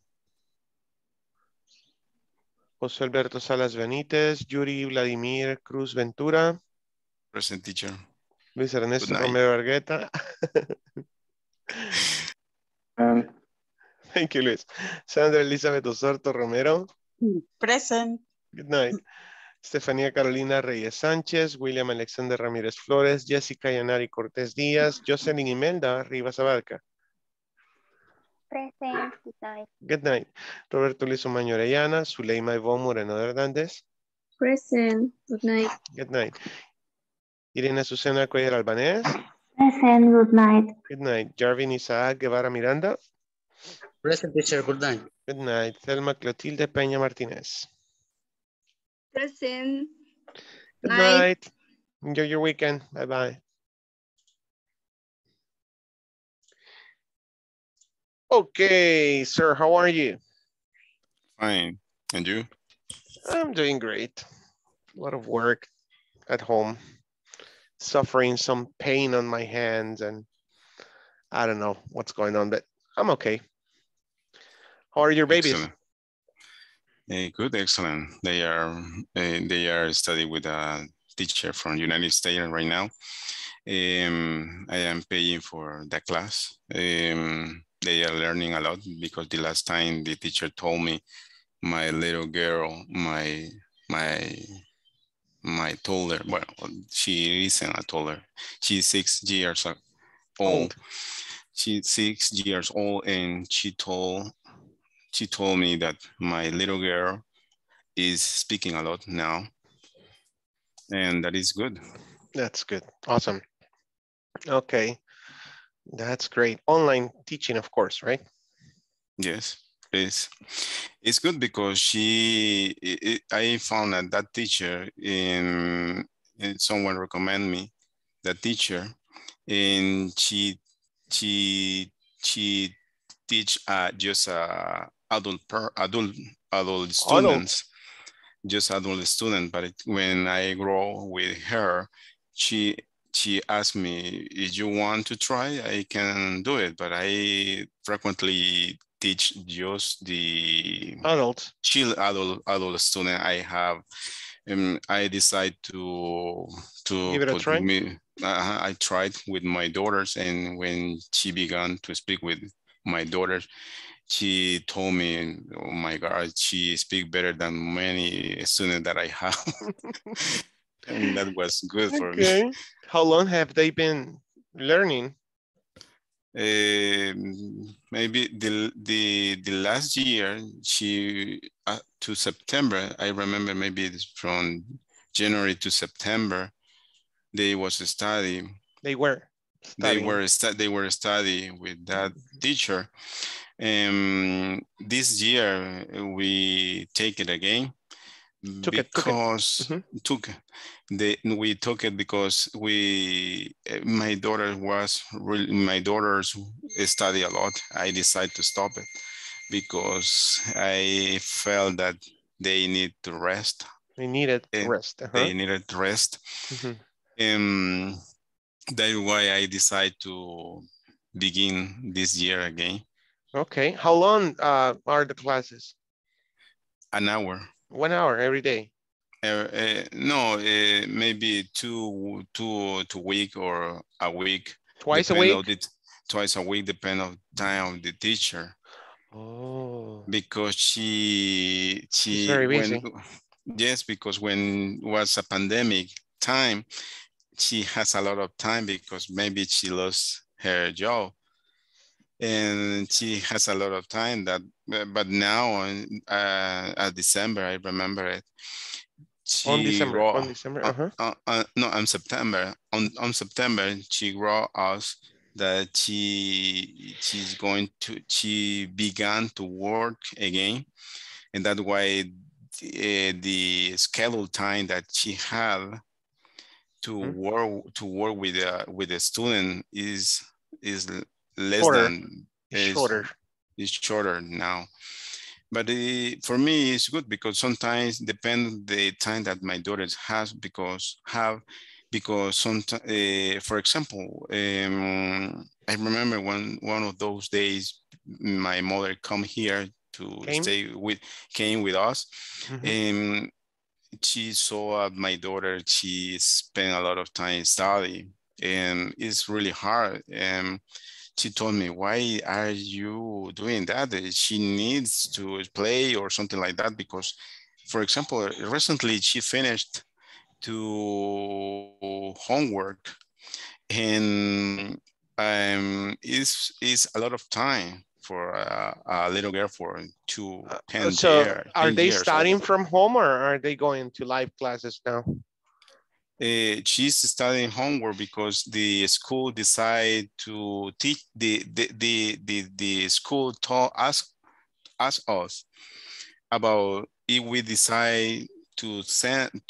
José Alberto Salas Benítez. Yuri Vladimir Cruz Ventura. Present, teacher. Luis Ernesto Romero Argueta. Thank you, Luis. Sandra Elizabeth Osorto Romero. Present. Good night. Estefanía Carolina Reyes Sánchez, William Alexander Ramírez Flores, Jessica Yanari Cortés Díaz, Jocelyn Imelda Rivas Abarca. Present. Good night. Good night. Roberto Luis Omaño Orellana, Zuleima Ivonne Moreno Hernández. Present. Good night. Good night. Irene Susana Cuellar Albanés. Present, good night. Good night. Jarvin Isaac Guevara Miranda. Present, teacher, good night. Good night. Thelma Clotilde Peña Martínez. Present. Good night. Enjoy your weekend. Bye-bye. Okay, sir, how are you? Fine. And you? I'm doing great. A lot of work at home. Suffering some pain on my hands and I don't know what's going on, but I'm okay. How are your babies? Excellent. Good, excellent. They are studying with a teacher from United States right now. I am paying for the class. They are learning a lot because the last time the teacher told me my little girl, my toddler, well, she isn't a toddler. She's 6 years old. She's 6 years old, and she told me that my little girl is speaking a lot now, and that is good. That's good. Awesome. Okay, that's great. Online teaching, of course, right? Yes. It's good because I found that teacher, someone recommended me that teacher, and she teach just adult students. But when I grow with her, she asked me, if you want to try, I can do it. But I frequently teach just the adult student. I have, I decide to give it a try. I tried with my daughters, and when she began to speak with my daughters, she told me, oh my God, she speaks better than many students that I have. And that was good for me. How long have they been learning? Maybe the last year, to September, I remember maybe it's from January to September, they was studying. They were studying with that teacher. This year we take it again. We took it because my daughters study a lot. I decided to stop it because I felt that they need to rest. They needed rest. That's why I decided to begin this year again. Okay, how long are the classes? An hour. 1 hour every day? No, maybe two a week or a week. Twice a week? Twice a week, depend on time of the teacher. Oh. Because she's very busy. Because when was a pandemic time, she has a lot of time because maybe she lost her job. And she has a lot of time that, but now at December, I remember it. On September, she wrote us that she began to work again. And that's why the schedule time that she had to work with the student is shorter now. But for me, it's good because sometimes depends the time that my daughters have because sometimes, for example, I remember one of those days my mother came with us. Mm-hmm. And she saw my daughter, she spent a lot of time studying. And it's really hard. And she told me, why are you doing that? She needs to play or something like that. Because, for example, recently she finished two homework and it's a lot of time for a little girl for 10 years. So are they studying from home or are they going to live classes now? She's studying homework because the school decided to teach. The school asked us about if we decide to send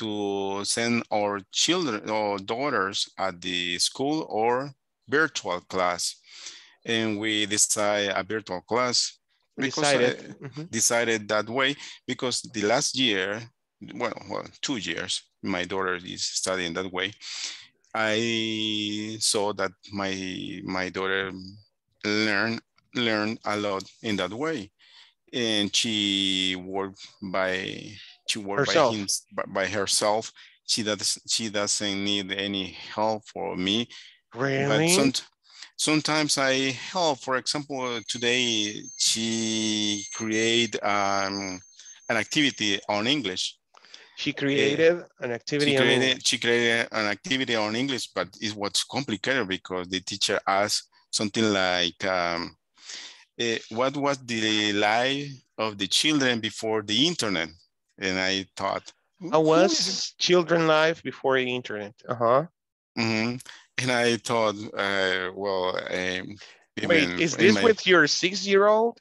our children or daughters at the school or virtual class, and we decide a virtual class because decided that way because the last year. Well, 2 years, my daughter is studying that way. I saw that my daughter learned a lot in that way, and she worked by herself. She doesn't need any help from me. Really? But sometimes I help. For example, today she created an activity on English. She created an activity on English, but it was complicated because the teacher asked something like, what was the life of the children before the internet? And I thought, how was children life before the internet? Uh-huh. Mm-hmm. And I thought, wait, is this with your 6-year-old?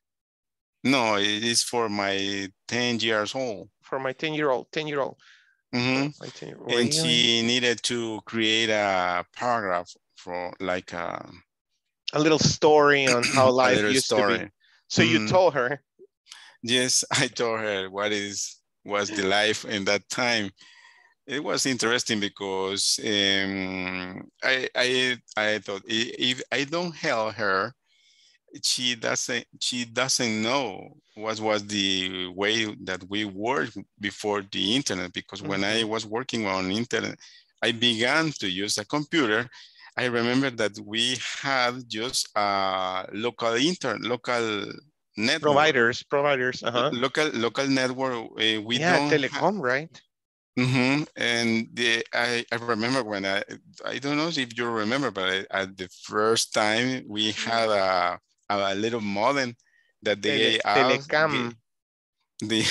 No, it is for my 10 years old. For my 10-year-old. Mm-hmm. And she needed to create a paragraph for like a little story on how life used to be. So you told her? Yes, I told her what was the life in that time. It was interesting because I thought if I don't help her, she doesn't know what was the way that we worked before the internet, because when I was working on internet, I began to use a computer. I remember that we had just a local network. Providers. Uh-huh. Local network. Telecom, right? Mm-hmm. And I remember when I don't know if you remember, but at the first time we had a little modem that they the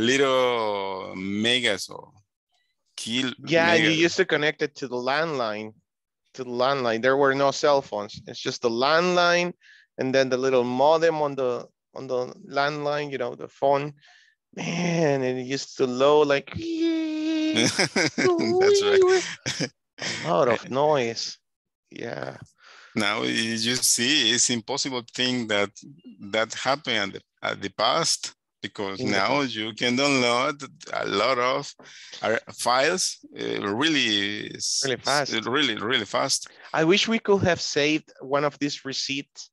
little megas or kill. Yeah, you used to connect it to the landline. There were no cell phones. It's just the landline, and then the little modem on the landline. You know, the phone. Man, and it used to load like. That's right. A lot of noise. Yeah. Now you see, it's impossible thing that happened at the past, because now you can download a lot of files really fast. Really fast. I wish we could have saved one of these receipts,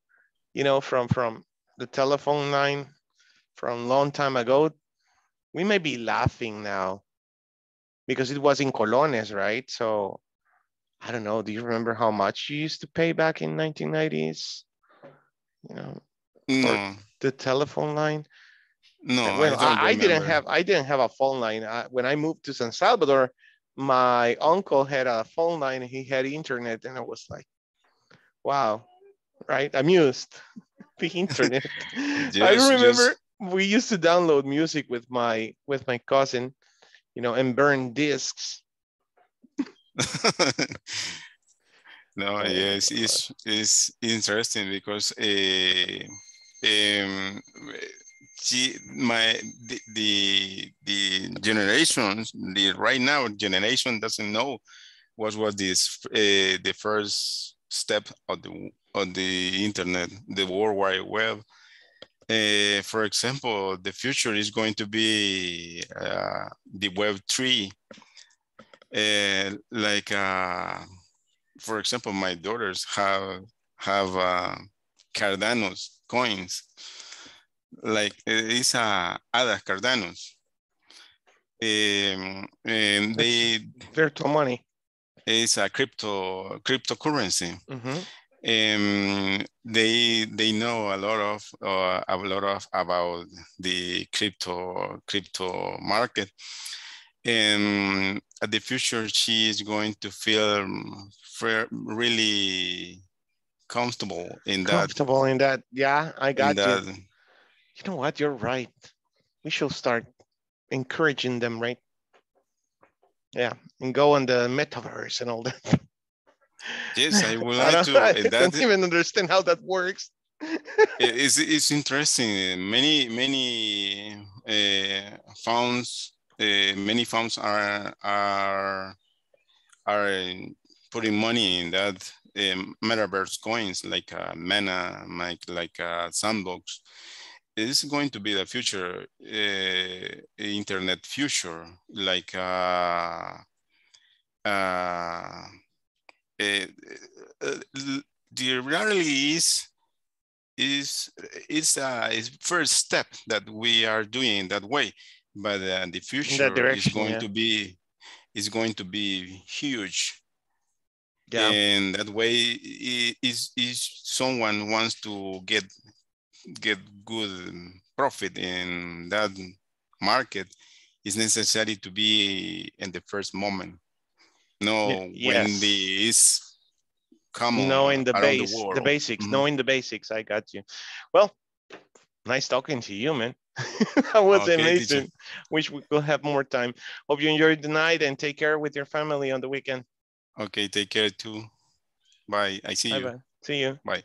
you know, from the telephone line from a long time ago. We may be laughing now because it was in colones, right? So I don't know. Do you remember how much you used to pay back in 1990s? You know, no. The telephone line. No, well, I didn't have. I didn't have a phone line. When I moved to San Salvador, my uncle had a phone line. He had internet, and I was like, "Wow!" Right? Amused. The internet. Yes, I remember we used to download music with my cousin, you know, and burn discs. No, yes, it's interesting because the generations, the right now generation doesn't know what was this the first step of the internet, the World Wide Web. For example, the future is going to be the Web 3. Like, for example, my daughters have Cardano's coins. Like, it's Ada Cardano's. And virtual money. It's a cryptocurrency. Mm-hmm. They know a lot about the crypto market. And at the future, she is going to feel really comfortable in that. Yeah, I got you. You know what? You're right. We should start encouraging them, right? Yeah, and go on the metaverse and all that. Yes, I would like to. I don't even understand how that works. It's interesting. Many funds are putting money in that metaverse coins, like Mana, like Sandbox. It's going to be the future, internet future, like the reality is first step that we are doing that way. But the future is going to be huge, yeah. And that way, is someone wants to get good profit in that market, is necessary to be in the first moment. No, yes. When the is common. Knowing the basics. Mm-hmm. Knowing the basics. I got you. Well, nice talking to you, man. That was amazing. Wish we could have more time. Hope you enjoyed the night and take care with your family on the weekend. Okay, take care too. Bye. I see you. Bye. See you. Bye.